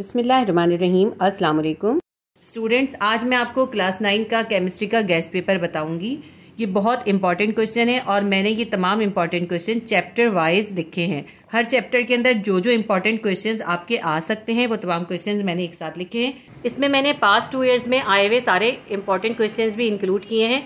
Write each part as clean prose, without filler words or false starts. बिस्मिल्लाहिर्रहमानिर्रहीम। अस्सलाम वालेकुम स्टूडेंट्स, आज मैं आपको क्लास 9 का केमिस्ट्री का गैस पेपर बताऊंगी। ये बहुत इंपॉर्टेंट क्वेश्चन है और मैंने ये तमाम इंपॉर्टेंट क्वेश्चन चैप्टर वाइज लिखे हैं। हर चैप्टर के अंदर जो जो इंपॉर्टेंट क्वेश्चन आपके आ सकते हैं वो तमाम क्वेश्चन मैंने एक साथ लिखे हैं। इसमें मैंने पास्ट 2 ईयर्स में आए हुए सारे इंपॉर्टेंट क्वेश्चन भी इंक्लूड किए हैं।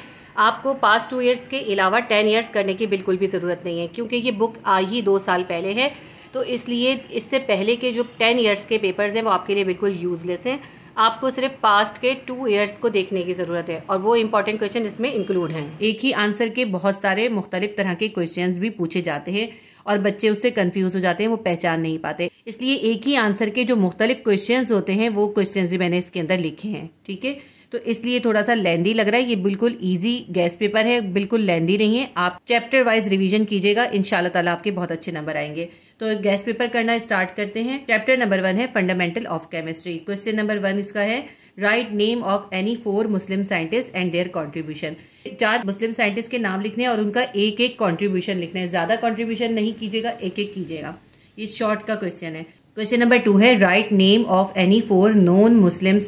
आपको पास्ट 2 ईयर्स के अलावा 10 ईयर्स करने की बिल्कुल भी ज़रूरत नहीं है, क्योंकि ये बुक आई ही 2 साल पहले है, तो इसलिए इससे पहले के जो 10 ईयर्स के पेपर्स हैं वो आपके लिए बिल्कुल यूज़लेस हैं। आपको सिर्फ पास्ट के 2 ईयर्स को देखने की ज़रूरत है और वो इंपॉर्टेंट क्वेश्चन इसमें इंक्लूड हैं। एक ही आंसर के बहुत सारे मुख्तलिफ तरह के क्वेश्चंस भी पूछे जाते हैं और बच्चे उससे कंफ्यूज हो जाते हैं, वो पहचान नहीं पाते। इसलिए एक ही आंसर के जो मुख्तलिफ क्वेश्चंस होते हैं वो क्वेश्चंस भी मैंने इसके अंदर लिखे हैं, ठीक है। तो इसलिए थोड़ा सा लेंदी लग रहा है, ये बिल्कुल ईजी गैस पेपर है, बिल्कुल लेंदी नहीं है। आप चैप्टर वाइज रिवीजन कीजिएगा, इंशाल्लाह ताला आपके बहुत अच्छे नंबर आएंगे। तो गैस पेपर करना स्टार्ट करते हैं। चैप्टर नंबर 1 है fundamental of chemistry. Question number 1 इसका है write name of any 4 Muslim scientist and their contribution. 4 Muslim scientist के नाम लिखने हैं और उनका एक एक कॉन्ट्रीब्यूशन लिखना है। ज्यादा कॉन्ट्रीब्यूशन नहीं कीजिएगा, एक एक कीजिएगा। ये शॉर्ट का क्वेश्चन है। क्वेश्चन नंबर 2 है write name of any 4 non Muslim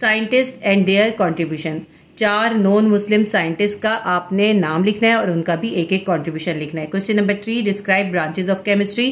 scientist and their contribution. 4 non Muslim scientist का आपने नाम लिखना है और उनका भी एक एक कॉन्ट्रीब्यूशन लिखना है। Question number 3 describe branches of chemistry.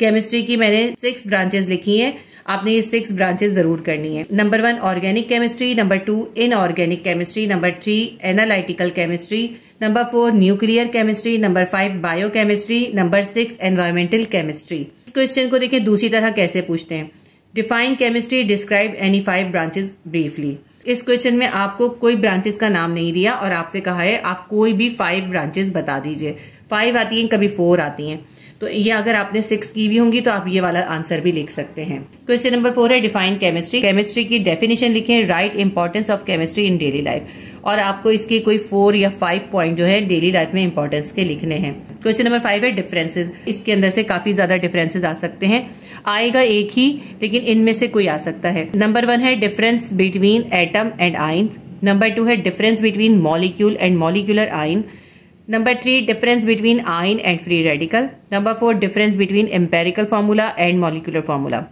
Chemistry की मैंने 6 ब्रांचेस लिखी हैं, आपने ये 6 ब्रांचेस जरूर करनी है। Number 1 organic chemistry, number 2 inorganic chemistry, number 3 analytical chemistry, number 4 nuclear chemistry, number 5 bio chemistry, number 6 environmental chemistry. इस क्वेश्चन को देखिए दूसरी तरह कैसे पूछते हैं। Define chemistry, describe any 5 branches briefly. इस क्वेश्चन में आपको कोई ब्रांचेस का नाम नहीं दिया और आपसे कहा है आप कोई भी 5 ब्रांचेस बता दीजिए। 5 आती हैं, कभी 4 आती हैं, तो ये अगर आपने 6 की भी होंगी तो आप ये वाला आंसर भी लिख सकते हैं। क्वेश्चन नंबर 4 है डिफाइन केमिस्ट्री। केमिस्ट्री की डेफिनेशन लिखें, write importance of chemistry in daily life, और आपको इसके कोई 4 या 5 पॉइंट जो है डेली लाइफ में इंपॉर्टेंस के लिखने हैं। क्वेश्चन नंबर 5 है डिफरेंसेज। इसके अंदर से काफी ज्यादा डिफरेंसेज आ सकते हैं, आएगा एक ही लेकिन इनमें से कोई आ सकता है। नंबर 1 है difference between atom and ion. Number 2 है difference between molecule and molecular ion. Number 3 difference between ion and free radical. Number 4 difference between empirical formula and molecular formula.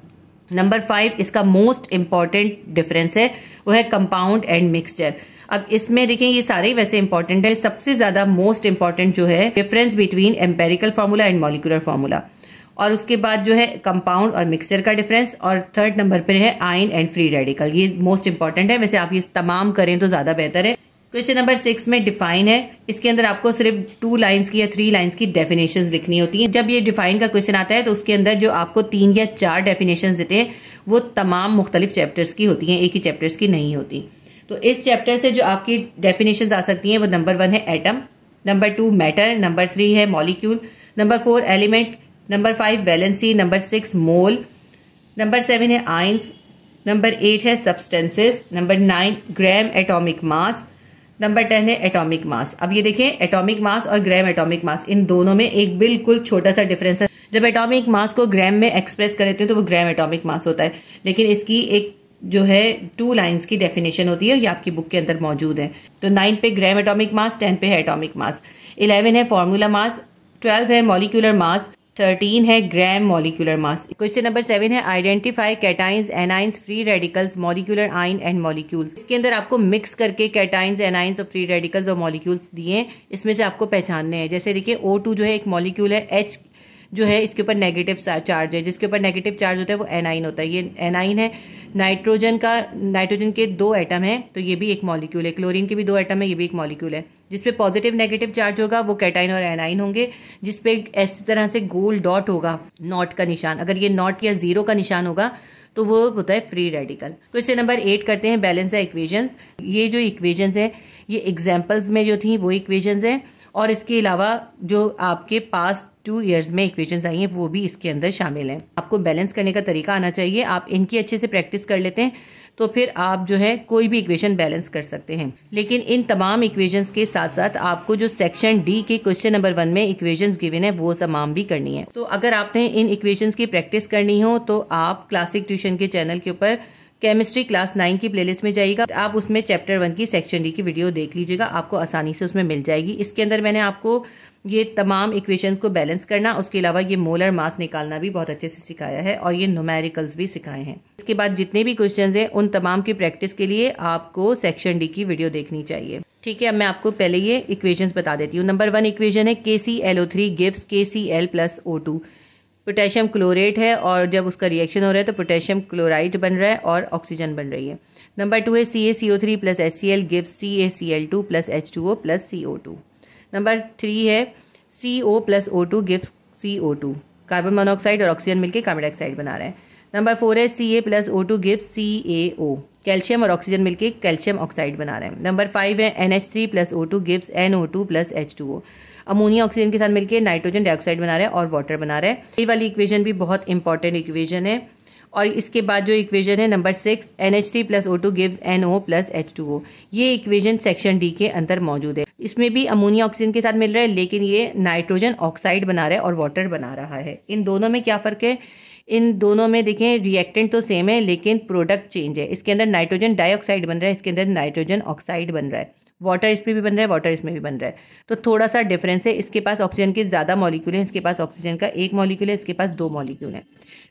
Number 5 इसका मोस्ट इंपॉर्टेंट डिफरेंस है, वो है compound and mixture. अब इसमें देखें ये सारे वैसे इंपॉर्टेंट है, सबसे ज्यादा मोस्ट इंपॉर्टेंट जो है difference between empirical formula and molecular formula, और उसके बाद जो है कंपाउंड और मिक्सचर का डिफरेंस, और थर्ड नंबर पर है आयन एंड फ्री रेडिकल। ये मोस्ट इंपॉर्टेंट है, वैसे आप ये तमाम करें तो ज्यादा बेहतर है। क्वेश्चन नंबर 6 में डिफाइन है। इसके अंदर आपको सिर्फ 2 लाइंस की या 3 लाइंस की डेफिनेशंस लिखनी होती हैं। जब ये डिफाइन का क्वेश्चन आता है तो उसके अंदर जो आपको 3 या 4 डेफिनेशंस देते हैं वो तमाम मुख्तलिफ चैप्टर्स की होती हैं, एक ही चैप्टर्स की नहीं होती। तो इस चैप्टर से जो आपकी डेफिनेशंस आ सकती हैं वो नंबर 1 है एटम, नंबर 2 मैटर, नंबर 3 है molecule, number 4 element, number 5 valency, number 6 mole, number 7 है आइंस, नंबर 8 है substances, number 9 gram atomic mass, number 10 है एटॉमिक मास। अब ये देखें एटॉमिक मास और ग्राम एटॉमिक मास, इन दोनों में एक बिल्कुल छोटा सा डिफरेंस है। जब एटॉमिक मास को ग्राम में एक्सप्रेस करते हैं तो वो ग्राम एटॉमिक मास होता है, लेकिन इसकी एक जो है 2 लाइंस की डेफिनेशन होती है, ये आपकी बुक के अंदर मौजूद है। तो 9 पे ग्राम एटॉमिक मास, 10 पे है एटॉमिक मास, 11 है फॉर्मूला मास, 12 है मॉलिक्यूलर मास, 13 है gram molecular mass. Question number 7 है identify cations, anions, free radicals, molecular ion and molecules. इसके अंदर आपको मिक्स करके कैटाइंस, एनाइंस और फ्री रेडिकल्स और मॉलिक्यूल्स दिए, इसमें से आपको पहचानने हैं। जैसे देखिए O2 जो है एक मॉलिक्यूल है, H जो है इसके ऊपर नेगेटिव चार्ज है, जिसके ऊपर नेगेटिव चार्ज होता है वो एनाइन होता है, ये एनाइन है। नाइट्रोजन के 2 एटम हैं तो ये भी एक मॉलिक्यूल है। क्लोरीन के भी 2 एटम है, ये भी एक मॉलिक्यूल है। जिस पे पॉजिटिव नेगेटिव चार्ज होगा वो कैटाइन और एनाइन होंगे। जिस पे ऐसी तरह से गोल डॉट होगा, नॉट का निशान, अगर ये नॉट या 0 का निशान होगा तो वो होता है फ्री रेडिकल। क्वेश्चन नंबर 8 करते हैं बैलेंस द इक्वेशंस। ये जो इक्वेशंस हैं ये एग्जाम्पल्स में जो थी वो इक्वेशंस हैं, और इसके अलावा जो आपके पास 2 ईयर्स में इक्वेशंस आई हैं वो भी इसके अंदर शामिल हैं। आपको बैलेंस करने का तरीका आना चाहिए, आप इनकी अच्छे से प्रैक्टिस कर लेते हैं तो फिर आप जो है कोई भी इक्वेशन बैलेंस कर सकते हैं। लेकिन इन तमाम इक्वेशंस के साथ साथ आपको जो सेक्शन डी के क्वेश्चन नंबर 1 में इक्वेशंस गिवन है वो तमाम भी करनी है। तो अगर आपने इन इक्वेशंस की प्रैक्टिस करनी हो तो आप क्लासिक ट्यूशन के चैनल के ऊपर केमिस्ट्री क्लास 9 की प्लेलिस्ट में जाइएगा, आप उसमें चैप्टर 1 की सेक्शन डी की वीडियो देख लीजिएगा, आपको आसानी से उसमें मिल जाएगी। इसके अंदर मैंने आपको ये तमाम इक्वेशंस को बैलेंस करना, उसके अलावा ये मोलर मास निकालना भी बहुत अच्छे से सिखाया है और ये न्यूमेरिकल्स भी सिखाए हैं। इसके बाद जितने भी क्वेश्चंस हैं उन तमाम की प्रैक्टिस के लिए आपको सेक्शन डी की वीडियो देखनी चाहिए। ठीक है, अब मैं आपको पहले ये इक्वेशंस बता देती हूँ। नंबर 1 इक्वेशन है KClO3 gives KCl+O2। Potassium chlorate है और जब उसका रिएक्शन हो रहा है तो पोटेशियम क्लोराइड बन रहा है और ऑक्सीजन बन रही है। नंबर 2 है CaCO3+HCl गिव्स CaCl2+H2O+CO2। नंबर 3 है CO+O2 gives CO2। Carbon monoxide और ऑक्सीजन मिलकर कार्बन डाइऑक्साइड बना रहा है। नंबर 4 है Ca+O2 गिव्स CaO। कैल्शियम और ऑक्सीजन मिलकर कैल्शियम ऑक्साइड बना रहे हैं। नंबर 5 है NH3+O2 gives NO2+H2O। Ammonia oxygen के साथ मिलकर नाइट्रोजन डाइऑक्साइड बना रहा है और वाटर बना रहा है। ये वाली इक्वेशन भी बहुत इंपॉर्टेंट इक्वेशन है। और इसके बाद जो इक्वेशन है नंबर 6 NH3+O2 गिव्स NO+H2O। ये इक्वेशन सेक्शन डी के अंदर मौजूद है। इसमें भी अमोनिया ऑक्सीजन के साथ मिल रहा है लेकिन ये नाइट्रोजन ऑक्साइड बना रहा है और वाटर बना रहा है। इन दोनों में क्या फ़र्क है? इन दोनों में देखें रिएक्टेंट तो सेम है लेकिन प्रोडक्ट चेंज है। इसके अंदर नाइट्रोजन डाइऑक्साइड बन रहा है, इसके अंदर नाइट्रोजन ऑक्साइड बन रहा है। वाटर इसमें भी बन रहा है, वाटर इसमें भी बन रहा है, तो थोड़ा सा डिफरेंस है। इसके पास ऑक्सीजन के ज़्यादा मॉलिक्यूल हैं, इसके पास ऑक्सीजन का 1 मॉलिक्यूल है, इसके पास 2 मॉलिक्यूल हैं,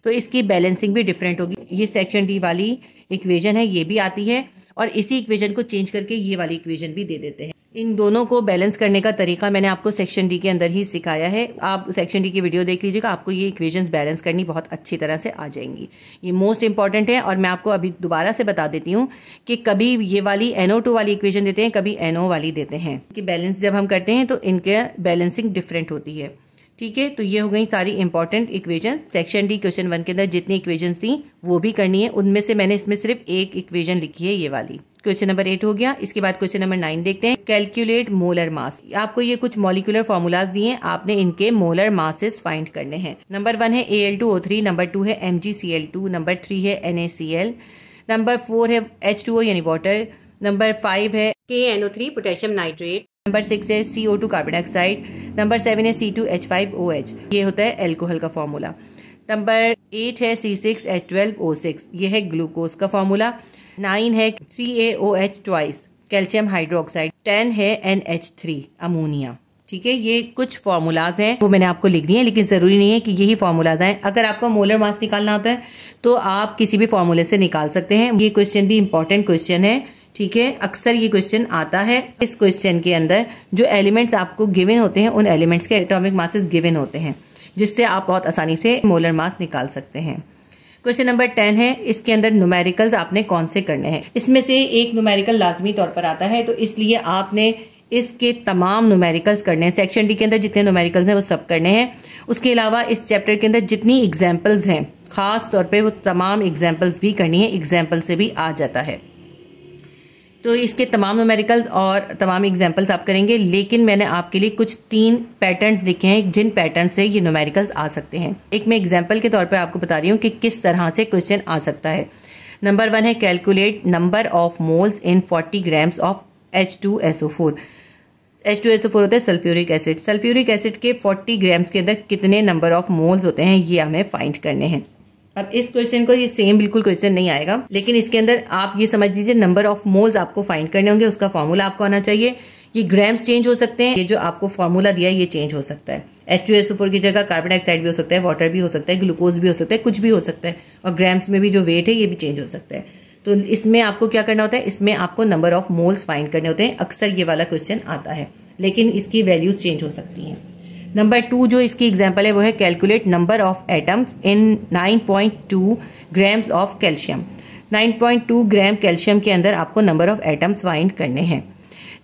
तो इसकी बैलेंसिंग भी डिफरेंट होगी। ये सेक्शन डी वाली इक्वेशन है, ये भी आती है और इसी इक्वेशन को चेंज करके ये वाली इक्वेशन भी दे देते हैं। इन दोनों को बैलेंस करने का तरीका मैंने आपको सेक्शन डी के अंदर ही सिखाया है। आप सेक्शन डी की वीडियो देख लीजिएगा, आपको ये इक्वेशंस बैलेंस करनी बहुत अच्छी तरह से आ जाएंगी। ये मोस्ट इंपॉर्टेंट है। और मैं आपको अभी दोबारा से बता देती हूँ कि कभी ये वाली NO2 वाली इक्वेशन देते हैं, कभी NO वाली देते हैं, कि बैलेंस जब हम करते हैं तो इनके बैलेंसिंग डिफरेंट होती है। ठीक है, तो ये हो गई सारी important equations. Section D question 1 के अंदर जितनी इक्वेशंस थी वो भी करनी है। उनमें से मैंने इसमें सिर्फ एक इक्वेशन लिखी है, ये वाली। क्वेश्चन नंबर 8 हो गया। इसके बाद क्वेश्चन नंबर 9 देखते हैं, कैलकुलेट मोलर मास। आपको ये कुछ मॉलिक्यूलर फॉर्मूलाज दिए हैं, आपने इनके मोलर मासेस फाइंड करने हैं। नंबर 1 है Al2O3, नंबर 2 है MgCl2, नंबर 3 है NaCl, नंबर 4 है H2O यानी वाटर, नंबर 5 है KNO3 पोटेशियम नाइट्रेट, नंबर 6 है CO2 कार्बन डाइऑक्साइड, नंबर 7 है C2H5OH, ये होता है एल्कोहल का फॉर्मूला। नंबर 8 है C6H12O6, ये है ग्लूकोज का फॉर्मूला। 9 है CaOH2 कैल्शियम हाइड्रोक्साइड, 10 है NH3 अमोनिया। ठीक है, ये कुछ फॉर्मूलाज हैं, वो मैंने आपको लिख दिए हैं, लेकिन ज़रूरी नहीं है कि यही फॉर्मूलाज हैं। अगर आपको मोलर मास निकालना होता है तो आप किसी भी फॉर्मूले से निकाल सकते हैं। ये क्वेश्चन भी इंपॉर्टेंट क्वेश्चन है। ठीक है, अक्सर ये क्वेश्चन आता है। इस क्वेश्चन के अंदर जो एलिमेंट्स आपको गिवन होते हैं उन एलिमेंट्स के एटॉमिक मासेस गिवन होते हैं, जिससे आप बहुत आसानी से मोलर मास निकाल सकते हैं। क्वेश्चन नंबर 10 है, इसके अंदर न्यूमेरिकल्स आपने कौन से करने हैं। इसमें से एक न्यूमेरिकल लाजमी तौर पर आता है, तो इसलिए आपने इसके तमाम न्यूमेरिकल्स करने हैं। सेक्शन डी के अंदर जितने न्यूमेरिकल्स हैं वो सब करने हैं। उसके अलावा इस चैप्टर के अंदर जितनी एग्जाम्पल्स हैं खास तौर पे, वो तमाम एग्जाम्पल्स भी करनी है। एग्जाम्पल से भी आ जाता है, तो इसके तमाम न्यूमेरिकल्स और तमाम एग्जाम्पल्स आप करेंगे। लेकिन मैंने आपके लिए कुछ 3 पैटर्न्स लिखे हैं, जिन पैटर्न से ये न्यूमेरिकल्स आ सकते हैं। एक मैं एग्जाम्पल के तौर पे आपको बता रही हूँ कि किस तरह से क्वेश्चन आ सकता है। नंबर 1 है calculate number of moles in 40 grams of H2SO4। H2SO4 होता है सल्फ्यूरिक एसिड। सल्फ्यूरिक एसिड के 40 ग्राम्स के अंदर कितने नंबर ऑफ मोल्स होते हैं, ये हमें फाइंड करने हैं। अब इस क्वेश्चन को ये सेम बिल्कुल क्वेश्चन नहीं आएगा, लेकिन इसके अंदर आप ये समझ लीजिए नंबर ऑफ मोल्स आपको फाइंड करने होंगे, उसका फॉर्मूला आपको आना चाहिए। ये ग्राम्स चेंज हो सकते हैं, ये जो आपको फॉर्मूला दिया है ये चेंज हो सकता है। H2SO4 की जगह कार्बन डाइऑक्साइड भी हो सकता है, वाटर भी हो सकता है, ग्लूकोज भी हो सकता है, कुछ भी हो सकता है। और ग्राम्स में भी जो वेट है ये भी चेंज हो सकता है। तो इसमें आपको क्या करना होता है, इसमें आपको नंबर ऑफ मोल्स फाइंड करने होते हैं। अक्सर ये वाला क्वेश्चन आता है, लेकिन इसकी वैल्यूज चेंज हो सकती हैं। नंबर 2 जो इसकी एग्जाम्पल है वो है calculate number of atoms in 9.2 grams of calcium. 9.2 gram calcium के अंदर आपको नंबर ऑफ एटम्स फाइंड करने हैं।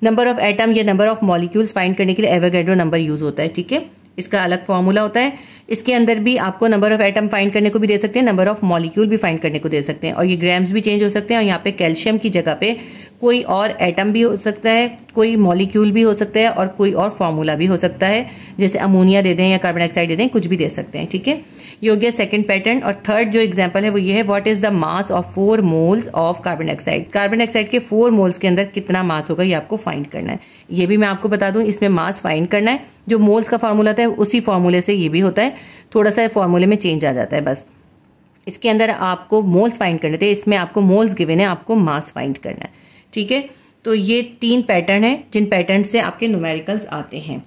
नंबर ऑफ एटम या नंबर ऑफ मॉलिक्यूल्स फाइंड करने के लिए एवोगैड्रो नंबर यूज होता है। ठीक है, इसका अलग फॉर्मूला होता है। इसके अंदर भी आपको नंबर ऑफ एटम फाइंड करने को भी दे सकते हैं, नंबर ऑफ मॉलिक्यूल भी फाइंड करने को दे सकते हैं। और ये ग्राम्स भी चेंज हो सकते हैं, और यहाँ पे कैल्शियम की जगह पे कोई और एटम भी हो सकता है, कोई मॉलिक्यूल भी हो सकता है, और कोई और फॉर्मूला भी हो सकता है, जैसे अमोनिया दे दें या कार्बन डाइऑक्साइड दे दें, कुछ भी दे सकते हैं। ठीक है, ये हो गया सेकंड पैटर्न। और थर्ड जो एग्जाम्पल है वो ये है, what is the mass of 4 moles of carbon dioxide. Carbon dioxide के 4 मोल्स के अंदर कितना मास होगा, ये आपको फाइंड करना है। ये भी मैं आपको बता दूं, इसमें मास फाइंड करना है। जो मोल्स का फॉर्मूला था उसी फॉर्मूले से ये भी होता है, थोड़ा सा फॉर्मूले में चेंज आ जाता है बस। इसके अंदर आपको मोल्स फाइंड करने थे, इसमें आपको मोल्स गिवन है, आपको मास फाइंड करना है। ठीक है, तो ये तीन पैटर्न हैं जिन पैटर्न से आपके न्यूमेरिकल्स आते हैं।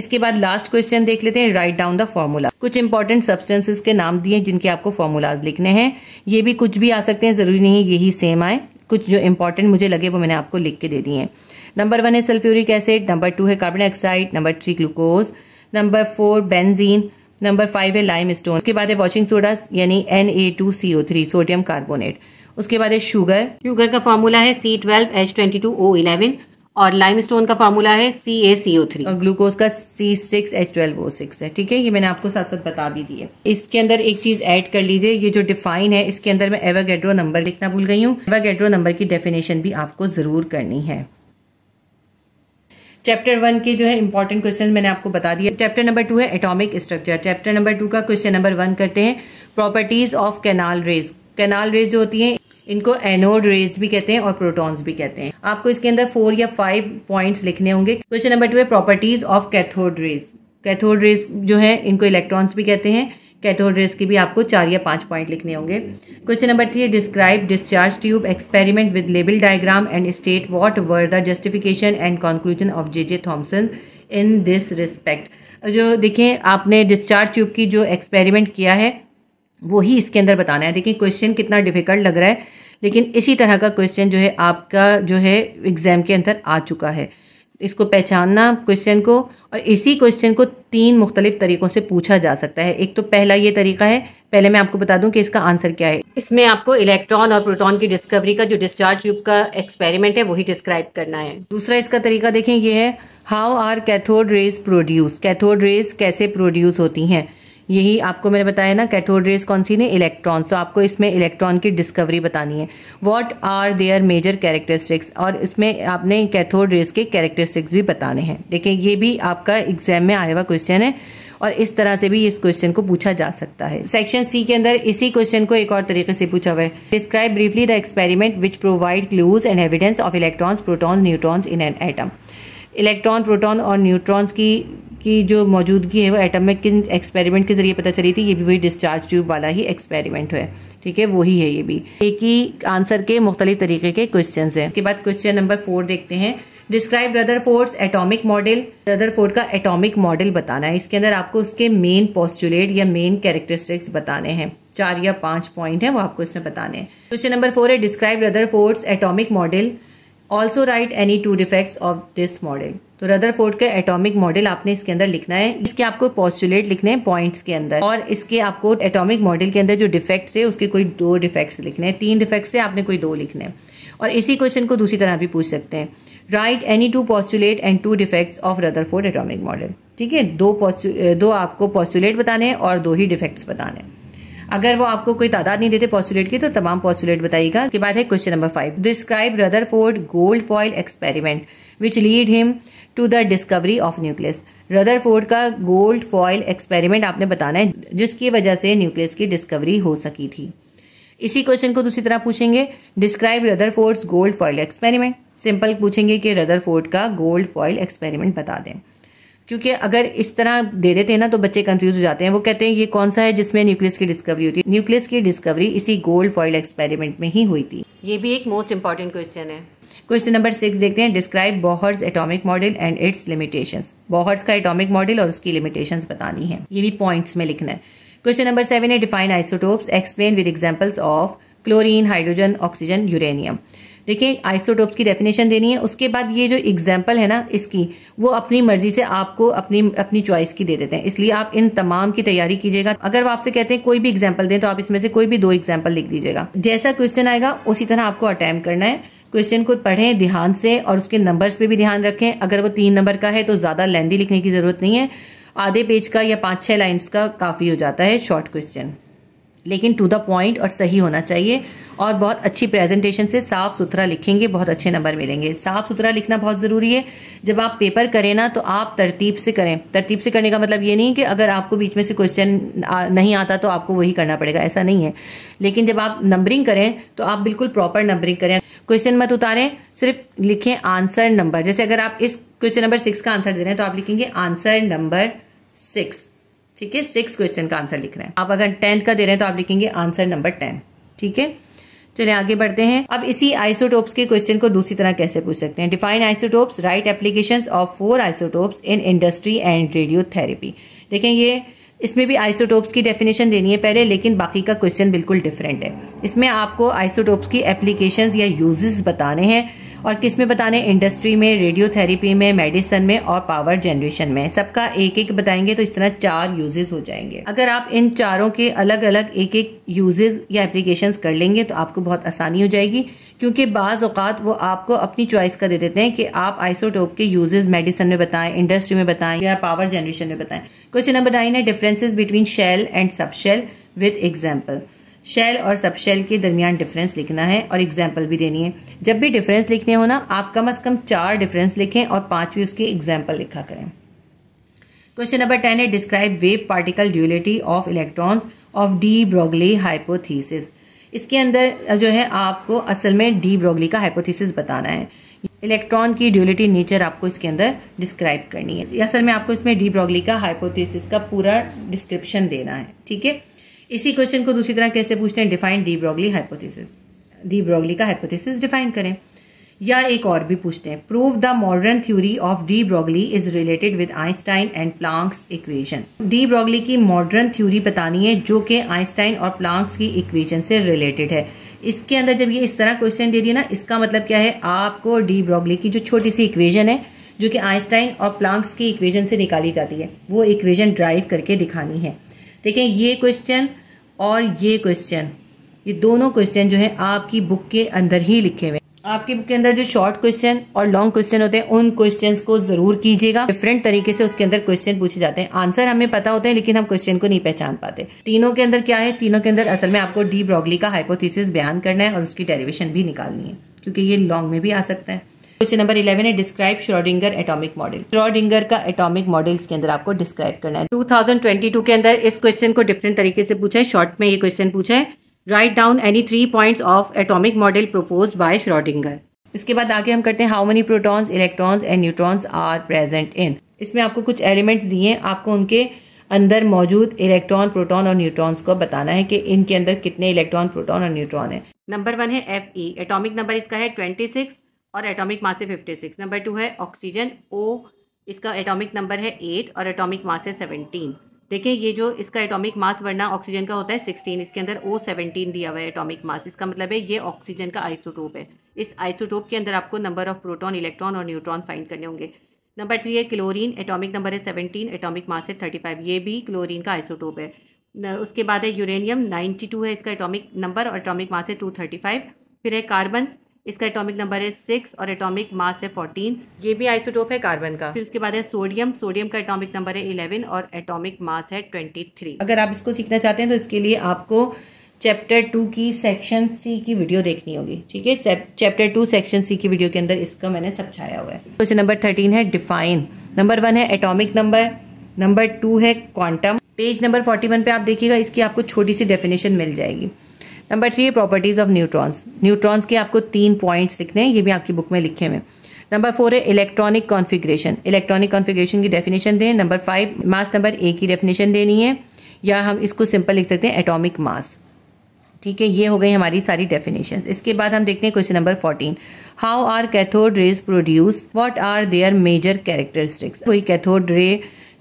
इसके बाद लास्ट क्वेश्चन देख लेते हैं, राइट डाउन द फॉर्मूला। कुछ इंपॉर्टेंट सब्सटेंसेस के नाम दिए जिनके आपको फॉर्मूलाज लिखने हैं। ये भी कुछ भी आ सकते हैं, जरूरी नहीं यही सेम आए, कुछ जो इंपॉर्टेंट मुझे लगे वो मैंने आपको लिख के दे दिए हैं। नंबर 1 है सल्फ्यूरिक एसिड, नंबर 2 है carbon dioxide, number 3 glucose, number 4 benzene, number 5 है लाइम स्टोन, उसके बाद है वॉशिंग सोडा यानी Na2CO3 सोडियम कार्बोनेट, उसके बाद है शुगर, शुगर का फार्मूला है C12H22O11 और लाइम स्टोन का फार्मूला है CaCO3 और ग्लूकोज का C6H12O6 है। ठीक है, ये मैंने आपको साथ साथ बता भी दिए। इसके अंदर एक चीज ऐड कर लीजिए, ये जो डिफाइन है इसके अंदर मैं एवोगैड्रो नंबर लिखना भूल गई हूँ। एवोगैड्रो नंबर की डेफिनेशन भी आपको जरूर करनी है। चैप्टर 1 के जो है इंपॉर्टेंट क्वेश्चन मैंने आपको बता दिया। चैप्टर नंबर 2 है एटॉमिक स्ट्रक्चर। चैप्टर नंबर 2 का क्वेश्चन नंबर 1 करते हैं, properties of canal rays. Canal rays जो होती हैं इनको एनोड रेज भी कहते हैं और प्रोटॉन्स भी कहते हैं। आपको इसके अंदर 4 या 5 पॉइंट्स लिखने होंगे। क्वेश्चन नंबर 2 है properties of cathode rays. Cathode rays जो है इनको इलेक्ट्रॉन्स भी कहते हैं, कैथोड रेज के भी आपको 4 या 5 पॉइंट लिखने होंगे। क्वेश्चन नंबर 3 है describe discharge tube, experiment with label diagram and state what were the justification and conclusion of J J. Thomson in this respect. जो देखिए आपने डिस्चार्ज ट्यूब की जो एक्सपेरिमेंट किया है वो ही इसके अंदर बताना है। देखिए क्वेश्चन कितना डिफिकल्ट लग रहा है, लेकिन इसी तरह का क्वेश्चन जो है आपका जो है एग्जाम के अंदर आ चुका है। इसको पहचानना क्वेश्चन को, और इसी क्वेश्चन को 3 मुख्तलिफ तरीक़ों से पूछा जा सकता है। एक तो पहला ये तरीका है, पहले मैं आपको बता दूं कि इसका आंसर क्या है। इसमें आपको इलेक्ट्रॉन और प्रोटॉन की डिस्कवरी का जो डिस्चार्ज ट्यूब का एक्सपेरिमेंट है वही डिस्क्राइब करना है। दूसरा इसका तरीका देखें, ये है how are cathode rays produce. Cathode rays कैसे प्रोड्यूस होती हैं, यही आपको मैंने बताया ना, कैथोड रेज कौन सी ने, इलेक्ट्रॉन्स, तो आपको इसमें इलेक्ट्रॉन की डिस्कवरी बतानी है। What are their major characteristics, और इसमें आपने कैथोड रेज के कैरेक्टरिस्टिक्स भी बताने हैं। देखिए ये भी आपका एग्जाम में आया हुआ क्वेश्चन है और इस तरह से भी इस क्वेश्चन को पूछा जा सकता है। सेक्शन C के अंदर इसी क्वेश्चन को एक और तरीके से पूछा हुआ है, describe briefly the experiment which provide clues and evidence of electrons protons neutrons in an atom. Electron, proton और न्यूट्रॉन्स की जो मौजूदगी है वो एटम में किन एक्सपेरिमेंट के जरिए पता चली थी। ये भी वही डिस्चार्ज ट्यूब वाला ही एक्सपेरिमेंट है। ठीक है, वही है ये भी। एक ही आंसर के मुख्तलिफ तरीके के क्वेश्चंस हैं। इसके बाद क्वेश्चन नंबर 4 देखते हैं, describe Rutherford's atomic model. Rutherford का एटॉमिक मॉडल बताना है। इसके अंदर आपको उसके मेन पोस्टुलेट या मेन कैरेक्टरिस्टिक्स बताने हैं। 4 या 5 पॉइंट है वो आपको इसमें बताने हैं। क्वेश्चन नंबर 4 है describe Rutherford's atomic model, also write any 2 defects of this model. तो रदरफोर्ड का एटॉमिक मॉडल आपने इसके अंदर लिखना है। इसके आपको पोस्टुलेट लिखने हैं पॉइंट्स के अंदर, और इसके आपको एटॉमिक मॉडल के अंदर जो डिफेक्ट्स है उसके कोई 2 डिफेक्ट्स लिखने हैं। 3 डिफेक्ट्स है, आपने कोई 2 लिखने हैं। और इसी क्वेश्चन को दूसरी तरह भी पूछ सकते हैं, write any 2 postulate and 2 defects of Rutherford atomic model. ठीक है, 2 आपको पोस्टुलेट बताने हैं और 2 ही डिफेक्ट्स बताने हैं। अगर वो आपको कोई तादाद नहीं देते पॉस्टुलेट की तो तमाम पॉस्टुलेट बताइएगा। इसके बाद है question number 5 describe Rutherford gold foil experiment which lead him to the discovery of nucleus. Rutherford का गोल्ड फॉयल एक्सपेरिमेंट आपने बताना है जिसकी वजह से न्यूक्लियस की डिस्कवरी हो सकी थी। इसी क्वेश्चन को दूसरी तरह पूछेंगे, describe Rutherford's gold foil experiment. Simple पूछेंगे कि रदरफोर्ड का गोल्ड फॉयल एक्सपेरिमेंट बता दें, क्योंकि अगर इस तरह दे देते हैं ना तो बच्चे कंफ्यूज हो जाते हैं। वो कहते हैं ये कौन सा है जिसमें न्यूक्लियस की डिस्कवरी होती है। न्यूक्लियस की डिस्कवरी इसी गोल्ड फॉयल एक्सपेरिमेंट में ही हुई थी। ये भी एक मोस्ट इंपॉर्टेंट क्वेश्चन है। क्वेश्चन नंबर 6 देखते हैं, describe Bohr's atomic model and its limitations. Bohr's का एटॉमिक मॉडल और उसकी लिमिटेशंस बतानी है, ये भी पॉइंट्स में लिखना है। क्वेश्चन नंबर 7 है define isotopes, explain with examples of chlorine, hydrogen, oxygen, uranium. देखिए आइसोटोप्स की डेफिनेशन देनी है, उसके बाद ये जो एग्जाम्पल है ना इसकी वो अपनी मर्जी से आपको अपनी चॉइस की दे देते हैं, इसलिए आप इन तमाम की तैयारी कीजिएगा। अगर वो आपसे कहते हैं कोई भी एग्जाम्पल दें तो आप इसमें से कोई भी 2 एग्जाम्पल लिख दीजिएगा। जैसा क्वेश्चन आएगा उसी तरह आपको अटैम्प्ट करना है। क्वेश्चन को पढ़ें ध्यान से और उसके नंबर्स पे भी ध्यान रखें। अगर वो 3 नंबर का है तो ज्यादा लेंदी लिखने की जरूरत नहीं है, आधे पेज का या 5-6 लाइन्स का काफी हो जाता है शॉर्ट क्वेश्चन, लेकिन टू द पॉइंट और सही होना चाहिए। और बहुत अच्छी प्रेजेंटेशन से साफ सुथरा लिखेंगे, बहुत अच्छे नंबर मिलेंगे। साफ सुथरा लिखना बहुत ज़रूरी है। जब आप पेपर करें ना तो आप तरतीब से करें। तरतीब से करने का मतलब ये नहीं कि अगर आपको बीच में से क्वेश्चन नहीं आता तो आपको वही करना पड़ेगा, ऐसा नहीं है। लेकिन जब आप नंबरिंग करें तो आप बिल्कुल प्रॉपर नंबरिंग करें। क्वेश्चन मत उतारें, सिर्फ लिखें आंसर नंबर। जैसे अगर आप इस क्वेश्चन नंबर 6 का आंसर दे रहे हैं तो आप लिखेंगे आंसर नंबर 6। ठीक है, 6 क्वेश्चन का आंसर लिख रहे हैं। आप अगर 10 का दे रहे हैं तो आप लिखेंगे आंसर नंबर 10। ठीक है, चलिए आगे बढ़ते हैं। अब इसी आइसोटोप्स के क्वेश्चन को दूसरी तरह कैसे पूछ सकते हैं। Define isotopes, write applications of 4 isotopes in industry and radiotherapy. देखें ये इसमें भी आइसोटोप्स की डेफिनेशन देनी है पहले, लेकिन बाकी का क्वेश्चन बिल्कुल डिफरेंट है। इसमें आपको आइसोटोप्स की एप्लीकेशंस या यूजेस बताने हैं, और किस में बताने, इंडस्ट्री में, रेडियोथेरेपी में, मेडिसिन में और पावर जनरेशन में। सबका एक एक बताएंगे तो इस तरह 4 यूजेस हो जाएंगे। अगर आप इन चारों के अलग अलग एक एक यूजेस या एप्लीकेशंस कर लेंगे तो आपको बहुत आसानी हो जाएगी, क्योंकि बाज़ औक़ात वो आपको अपनी चॉइस का दे देते हैं कि आप आइसोटोप के यूजेस मेडिसिन में बताएं, इंडस्ट्री में बताएं या पावर जनरेशन में बताएं। क्वेश्चन नंबर 9 है differences between shell and sub shell with example. Shell और सब शेल के दरमियान डिफरेंस लिखना है और एग्जाम्पल भी देनी है। जब भी डिफरेंस लिखने हो ना, आप कम से कम 4 डिफरेंस लिखें और 5वीं उसकी एग्जाम्पल लिखा करें। क्वेश्चन नंबर 10 है describe wave particle duality of electrons of de Broglie hypothesis. इसके अंदर जो है आपको असल में डी ब्रोगली का हाइपोथीसिस बताना है। इलेक्ट्रॉन की ड्यूलिटी नेचर आपको इसके अंदर डिस्क्राइब करनी है। असल में आपको इसमें डी ब्रोगली का हाइपोथीसिस का पूरा डिस्क्रिप्शन देना है। ठीक है, इसी क्वेश्चन को दूसरी तरह कैसे पूछते हैं। Define de Broglie hypothesis, de Broglie का हाइपोथेसिस डिफाइन करें। या एक और भी पूछते हैं, prove the modern theory of de Broglie is related with Einstein and Planck's equation. De Broglie की मॉडर्न थ्योरी बतानी है जो कि आइंस्टाइन और प्लांक्स की इक्वेशन से रिलेटेड है। इसके अंदर जब ये इस तरह क्वेश्चन दे दिए ना, इसका मतलब क्या है, आपको डी ब्रोगली की जो छोटी सी इक्वेशन है जो कि आइंस्टाइन और प्लांक्स की इक्वेशन से निकाली जाती है, वो इक्वेशन ड्राइव करके दिखानी है। देखें ये क्वेश्चन और ये क्वेश्चन, ये दोनों क्वेश्चन जो है आपकी बुक के अंदर ही लिखे हुए हैं। आपकी बुक के अंदर जो शॉर्ट क्वेश्चन और लॉन्ग क्वेश्चन होते हैं, उन क्वेश्चंस को जरूर कीजिएगा। डिफरेंट तरीके से उसके अंदर क्वेश्चन पूछे जाते हैं। आंसर हमें पता होते हैं लेकिन हम क्वेश्चन को नहीं पहचान पाते। तीनों के अंदर क्या है, तीनों के अंदर असल में आपको डी ब्रोगली का हाइपोथीसिस बयान करना है और उसकी डेरिवेशन भी निकालनी है, क्योंकि ये लॉन्ग में भी आ सकता है। क्वेश्चन नंबर 11 है describe Schrodinger atomic model. Schrodinger का एटॉमिक मॉडल के अंदर आपको डिस्क्राइब करना है। 2022 के अंदर इस क्वेश्चन को डिफरेंट तरीके से पूछा है। शॉर्ट में ये क्वेश्चन पूछा है, write down any 3 points of atomic model proposed by Schrodinger. इसके बाद आगे हम करते हैं how many protons, electrons and neutrons are present in. इसमें आपको कुछ एलिमेंट्स दिए, आपको उनके अंदर मौजूद इलेक्ट्रॉन, प्रोटॉन और न्यूट्रॉन्स को बताना है कि इनके अंदर कितने इलेक्ट्रॉन, प्रोटॉन और न्यूट्रॉन है। नंबर 1 है Fe, एटॉमिक नंबर इसका है 26 और एटॉमिक मास है 56। नंबर 2 है ऑक्सीजन, O इसका एटॉमिक नंबर है 8 और एटॉमिक मास है 17। देखिए ये जो इसका एटॉमिक मास वरना ऑक्सीजन का होता है 16, इसके अंदर O 17 दिया हुआ है एटॉमिक मास। इसका मतलब है ये ऑक्सीजन का आइसोटोप है। इस आइसोटोप के अंदर आपको नंबर ऑफ प्रोटॉन, इलेक्ट्रॉन और न्यूट्रॉन फाइंड करने होंगे। नंबर 3 है क्लोरीन, एटॉमिक नंबर है 17, एटॉमिक मास है 35, ये भी क्लोरीन का आइसोटोप है। उसके बाद है यूरेनियम, 92 है इसका एटॉमिक नंबर और एटॉमिक मास है 235। फिर है कार्बन, इसका एटॉमिक नंबर है 6 और एटॉमिक मास है 14, ये भी आइसोटोप है कार्बन का। फिर उसके बाद है सोडियम, सोडियम का एटॉमिक नंबर है 11 और एटॉमिक मास है 23। अगर आप इसको सीखना चाहते हैं तो इसके लिए आपको चैप्टर 2 की सेक्शन C की वीडियो देखनी होगी। ठीक है, चैप्टर 2 सेक्शन C की वीडियो के अंदर इसका मैंने समझाया हुआ है। क्वेश्चन नंबर 13 है डिफाइन। नंबर 1 है एटॉमिक नंबर, नंबर 2 है क्वांटम। पेज नंबर 41 पे आप देखिएगा, इसकी आपको छोटी सी डेफिनेशन मिल जाएगी। नंबर 3 है प्रॉपर्टीज ऑफ न्यूट्रॉन्स। न्यूट्रॉन्स के आपको 3 पॉइंट्स लिखने हैं, ये भी आपकी बुक में लिखे हुए हैं। नंबर 4 है इलेक्ट्रॉनिक कॉन्फिगरेशन। इलेक्ट्रॉनिक कॉन्फिगरेशन की डेफिनेशन दें। नंबर 5 मास नंबर A की डेफिनेशन देनी है, या हम इसको सिंपल लिख सकते हैं एटॉमिक मास। ठीक है, ये हो गई हमारी सारी डेफिनेशन। इसके बाद हम देखते हैं question number 14, how are cathode rays produce, what are their major characteristics. कोई कैथोड रे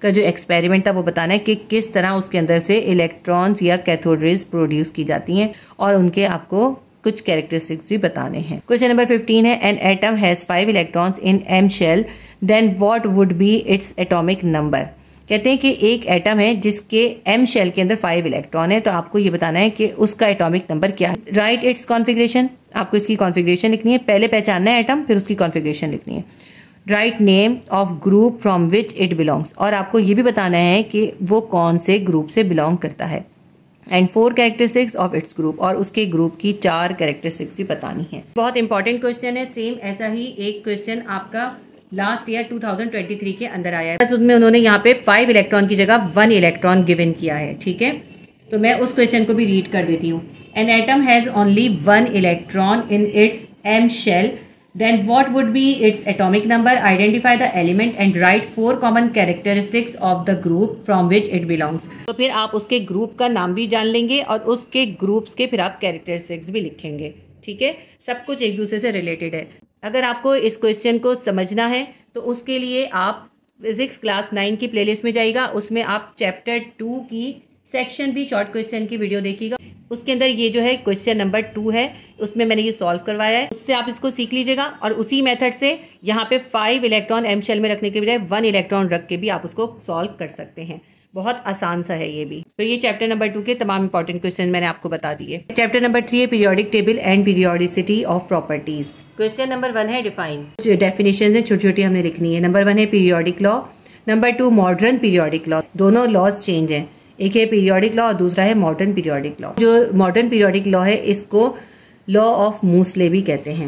का जो एक्सपेरिमेंट था वो बताना है कि किस तरह उसके अंदर से इलेक्ट्रॉन्स या कैथोड रेज प्रोड्यूस की जाती हैं, और उनके आपको कुछ कैरेक्टरिस्टिक्स भी बताने हैं। क्वेश्चन नंबर 15 है an atom has 5 electrons in M shell, then what would be its atomic number. कहते हैं कि एक एटम है जिसके एम शेल के अंदर 5 इलेक्ट्रॉन है, तो आपको ये बताना है कि उसका एटॉमिक नंबर क्या है। राइट इट्स कॉन्फिगरेशन, आपको इसकी कॉन्फिगरेशन लिखनी है। पहले पहचानना है एटम, फिर उसकी कॉन्फिगरेशन लिखनी है। Write name of group from which it belongs, और आपको ये भी बताना है कि वो कौन से ग्रुप से बिलोंग करता है। And 4 characteristics of its group, और उसके ग्रुप की 4 कैरेक्टरिस्टिक्स भी बतानी है। बहुत इंपॉर्टेंट क्वेश्चन है। सेम ऐसा ही एक क्वेश्चन आपका लास्ट ईयर 2023 के अंदर आया है, बस उसमें उन्होंने यहाँ पे 5 इलेक्ट्रॉन की जगह 1 इलेक्ट्रॉन गिवन किया है। ठीक है, तो मैं उस क्वेश्चन को भी रीड कर देती हूँ। An atom has only 1 electron in its M shell Then what would be its atomic number? Identify the element and write 4 common characteristics of the group from which it belongs. तो फिर आप उसके group का नाम भी जान लेंगे और उसके ग्रुप्स के फिर आप characteristics भी लिखेंगे. ठीक है, सब कुछ एक दूसरे से related है. अगर आपको इस क्वेश्चन को समझना है तो उसके लिए आप फिजिक्स क्लास 9 की प्लेलिस्ट में जाइएगा. उसमें आप चैप्टर 2 की सेक्शन भी शॉर्ट क्वेश्चन की वीडियो देखिएगा. उसके अंदर ये जो है क्वेश्चन नंबर 2 है, उसमें मैंने ये सॉल्व करवाया है. उससे आप इसको सीख लीजिएगा और उसी मेथड से यहाँ पे 5 इलेक्ट्रॉन एम शेल में रखने के बजाय 1 इलेक्ट्रॉन रख के भी आप उसको सॉल्व कर सकते हैं. बहुत आसान सा है ये भी. तो ये चैप्टर नंबर 2 के तमाम इंपॉर्टेंट क्वेश्चन मैंने आपको बता दिए. चैप्टर नंबर 3 है periodic table and periodicity of properties. Question number 1 है डिफाइन. कुछ डेफिनेशन है, छोटी छोटी हमने लिखनी है. नंबर 1 है periodic law, number 2 modern periodic law. दोनों लॉज चेंज हैं, एक है पीरियोडिक लॉ और दूसरा है मॉडर्न पीरियोडिक लॉ. जो मॉडर्न पीरियोडिक लॉ है इसको लॉ ऑफ मूसले भी कहते हैं.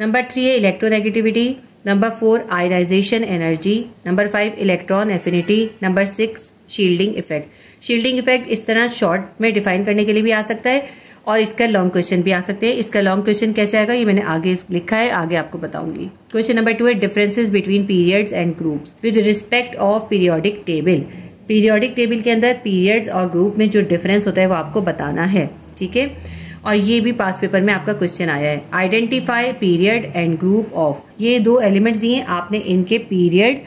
नंबर 3 है electronegativity, number 4 ionization energy, number 5 electron affinity, number 6 shielding effect. Shielding effect इस तरह शॉर्ट में डिफाइन करने के लिए भी आ सकता है और इसका लॉन्ग क्वेश्चन भी आ सकते हैं. इसका लॉन्ग क्वेश्चन कैसे आएगा ये मैंने आगे लिखा है, आगे आपको बताऊंगी. क्वेश्चन नंबर 2 है differences between periods and groups with respect of periodic table. Periodic table के अंदर पीरियड्स और ग्रुप में जो डिफरेंस होता है वो आपको बताना है. ठीक है, और ये भी पास पेपर में आपका क्वेश्चन आया है. Identify period and group of. ये 2 एलिमेंट्स दिए हैं, आपने इनके पीरियड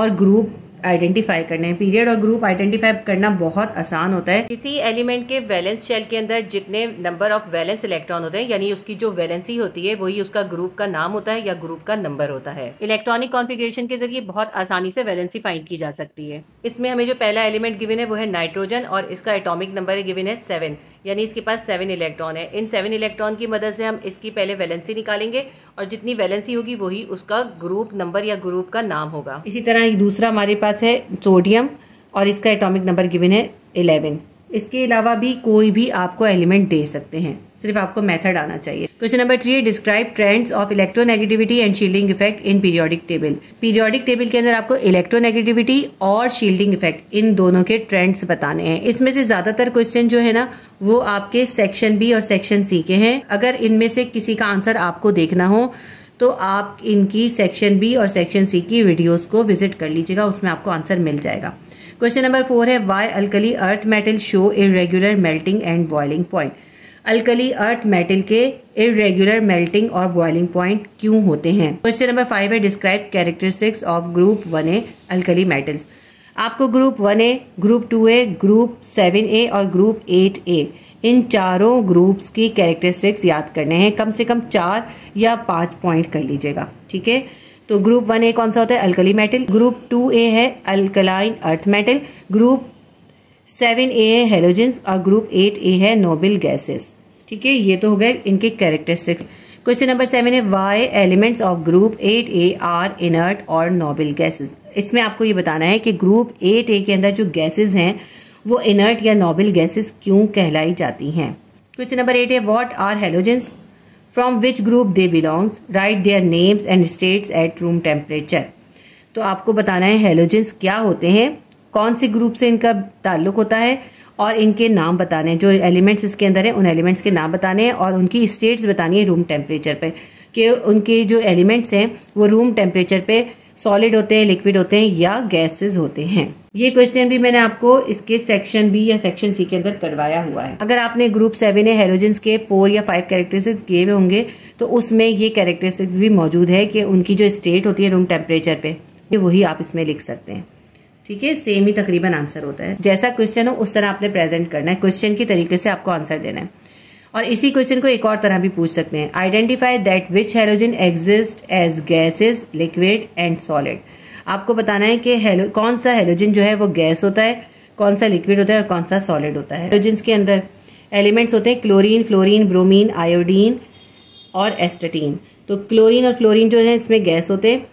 और ग्रुप आइडेंटिफाई करने हैं. पीरियड और ग्रुप आइडेंटिफाई करना बहुत आसान होता है. किसी एलिमेंट के वैलेंस शेल के अंदर जितने नंबर ऑफ वैलेंस इलेक्ट्रॉन होते हैं, यानी उसकी जो वैलेंसी होती है वही उसका ग्रुप का नाम होता है या ग्रुप का नंबर होता है. इलेक्ट्रॉनिक कॉन्फिगरेशन के जरिए बहुत आसानी से वैलेंसी फाइंड की जा सकती है. इसमें हमें जो पहला एलिमेंट गिवन है वो है नाइट्रोजन और इसका एटॉमिक नंबर गिवन है 7, यानी इसके पास 7 इलेक्ट्रॉन है. इन 7 इलेक्ट्रॉन की मदद से हम इसकी पहले वैलेंसी निकालेंगे और जितनी वैलेंसी होगी वही उसका ग्रुप नंबर या ग्रुप का नाम होगा. इसी तरह दूसरा हमारे पास है सोडियम और इसका एटॉमिक नंबर गिवन है 11. इसके अलावा भी कोई भी आपको एलिमेंट दे सकते हैं, सिर्फ आपको मेथड आना चाहिए. क्वेश्चन नंबर 3 है describe trends of electronegativity and shielding effect in periodic table. Periodic table के अंदर आपको इलेक्ट्रोनेगेटिविटी और शील्डिंग इफेक्ट इन दोनों के ट्रेंड्स बताने हैं. इसमें से ज्यादातर क्वेश्चन जो है ना वो आपके सेक्शन बी और सेक्शन सी के हैं. अगर इनमें से किसी का आंसर आपको देखना हो तो आप इनकी सेक्शन बी और सेक्शन सी की वीडियोज को विजिट कर लीजिएगा, उसमें आपको आंसर मिल जाएगा. क्वेश्चन नंबर 4 है why alkali earth metal show irregular melting and boiling point. Alkali earth metal के इरेगुलर मेल्टिंग और बॉइलिंग पॉइंट क्यों होते हैं. क्वेश्चन नंबर 5 है describe characteristics of group 1A alkali metals. आपको group 1A, group 2A, group 7A और group 8A इन चारों groups की कैरेक्टरिस्टिक्स याद करने हैं. कम से कम 4 या 5 पॉइंट कर लीजिएगा. ठीक है, तो ग्रुप 1A कौन सा होता है, अल्कली मेटल. ग्रुप 2A है alkaline earth metal. Group 7A है हेलोजेंस और ग्रुप 8A है नोबल गैसेस. ठीक है, ये तो हो गए इनके कैरेक्टरिस्टिक्स. क्वेश्चन नंबर 7 है why elements of group 8A are inert और नोबल गैसेस. इसमें आपको ये बताना है कि ग्रुप 8A के अंदर जो गैसेस हैं वो इनर्ट या नोबल गैसेस क्यों कहलाई जाती हैं. क्वेश्चन नंबर 8 है what are halogens from which group they belongs, write their names and states at room temperature. तो आपको बताना है हेलोजेंस क्या होते हैं, कौन से ग्रुप से इनका ताल्लुक होता है और इनके नाम बताने हैं. जो एलिमेंट्स इसके अंदर हैं उन एलिमेंट्स के नाम बताने हैं और उनकी स्टेट्स बतानी है रूम टेम्परेचर पे, कि उनके जो एलिमेंट्स हैं वो रूम टेम्परेचर पे सॉलिड होते हैं, लिक्विड होते हैं या गैसेस होते हैं. ये क्वेश्चन भी मैंने आपको इसके सेक्शन बी या सेक्शन सी के अंदर करवाया हुआ है. अगर आपने ग्रुप 7 है हेलोजेंस के 4 या 5 कैरेक्टरिस्टिक्स दिए हुए होंगे तो उसमें ये कैरेक्टरिस्टिक्स भी मौजूद है कि उनकी जो स्टेट होती है रूम टेम्परेचर पे, वही आप इसमें लिख सकते हैं. ठीक है, सेम ही तकरीबन आंसर होता है. जैसा क्वेश्चन हो उस तरह आपने प्रेजेंट करना है, क्वेश्चन के तरीके से आपको आंसर देना है. और इसी क्वेश्चन को एक और तरह भी पूछ सकते हैं. Identify that which halogen exist as gases, liquid and solid. आपको बताना है कि कौन सा हेलोजन जो है वो गैस होता है, कौन सा लिक्विड होता है और कौन सा सॉलिड होता है. हेलोजन्स के अंदर एलिमेंट्स होते हैं क्लोरीन, फ्लोरीन, ब्रोमीन, आयोडीन और एस्टेटीन. तो क्लोरीन और फ्लोरीन जो है इसमें गैस होते हैं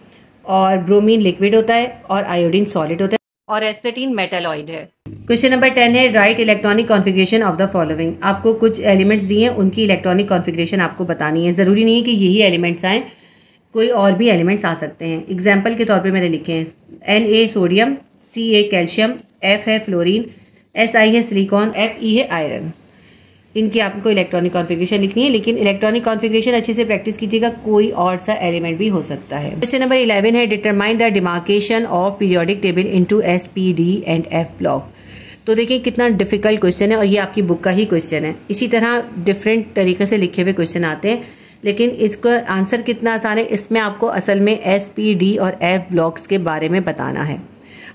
और ब्रोमीन लिक्विड होता है और आयोडीन सॉलिड होता है और एस्टेटीन मेटालॉइड है. क्वेश्चन नंबर 10 है write electronic configuration of the following. आपको कुछ एलिमेंट्स दिए हैं, उनकी इलेक्ट्रॉनिक कॉन्फिगरेशन आपको बतानी है. जरूरी नहीं है कि यही एलिमेंट्स आए, कोई और भी एलिमेंट्स आ सकते हैं. एग्जाम्पल के तौर पे मैंने लिखे हैं Na sodium, Ca calcium, F है फ्लोरीन, Si है सिलिकॉन, Fe है आयरन. इनकी आपको इलेक्ट्रॉनिक कॉन्फ़िगरेशन लिखनी है, लेकिन इलेक्ट्रॉनिक कॉन्फ़िगरेशन अच्छे से प्रैक्टिस कीजिएगा, कोई और सा एलिमेंट भी हो सकता है। क्वेश्चन नंबर 11 है determine the demarcation of periodic table into S P D and F block. तो देखिए कितना डिफिकल्ट क्वेश्चन है और ये आपकी बुक का ही क्वेश्चन है। इसी तरह डिफरेंट तरीके से लिखे हुए क्वेश्चन आते हैं, लेकिन इसका आंसर कितना आसान है, इसमें आपको असल में एस पी डी और एफ ब्लॉक्स के बारे में बताना है।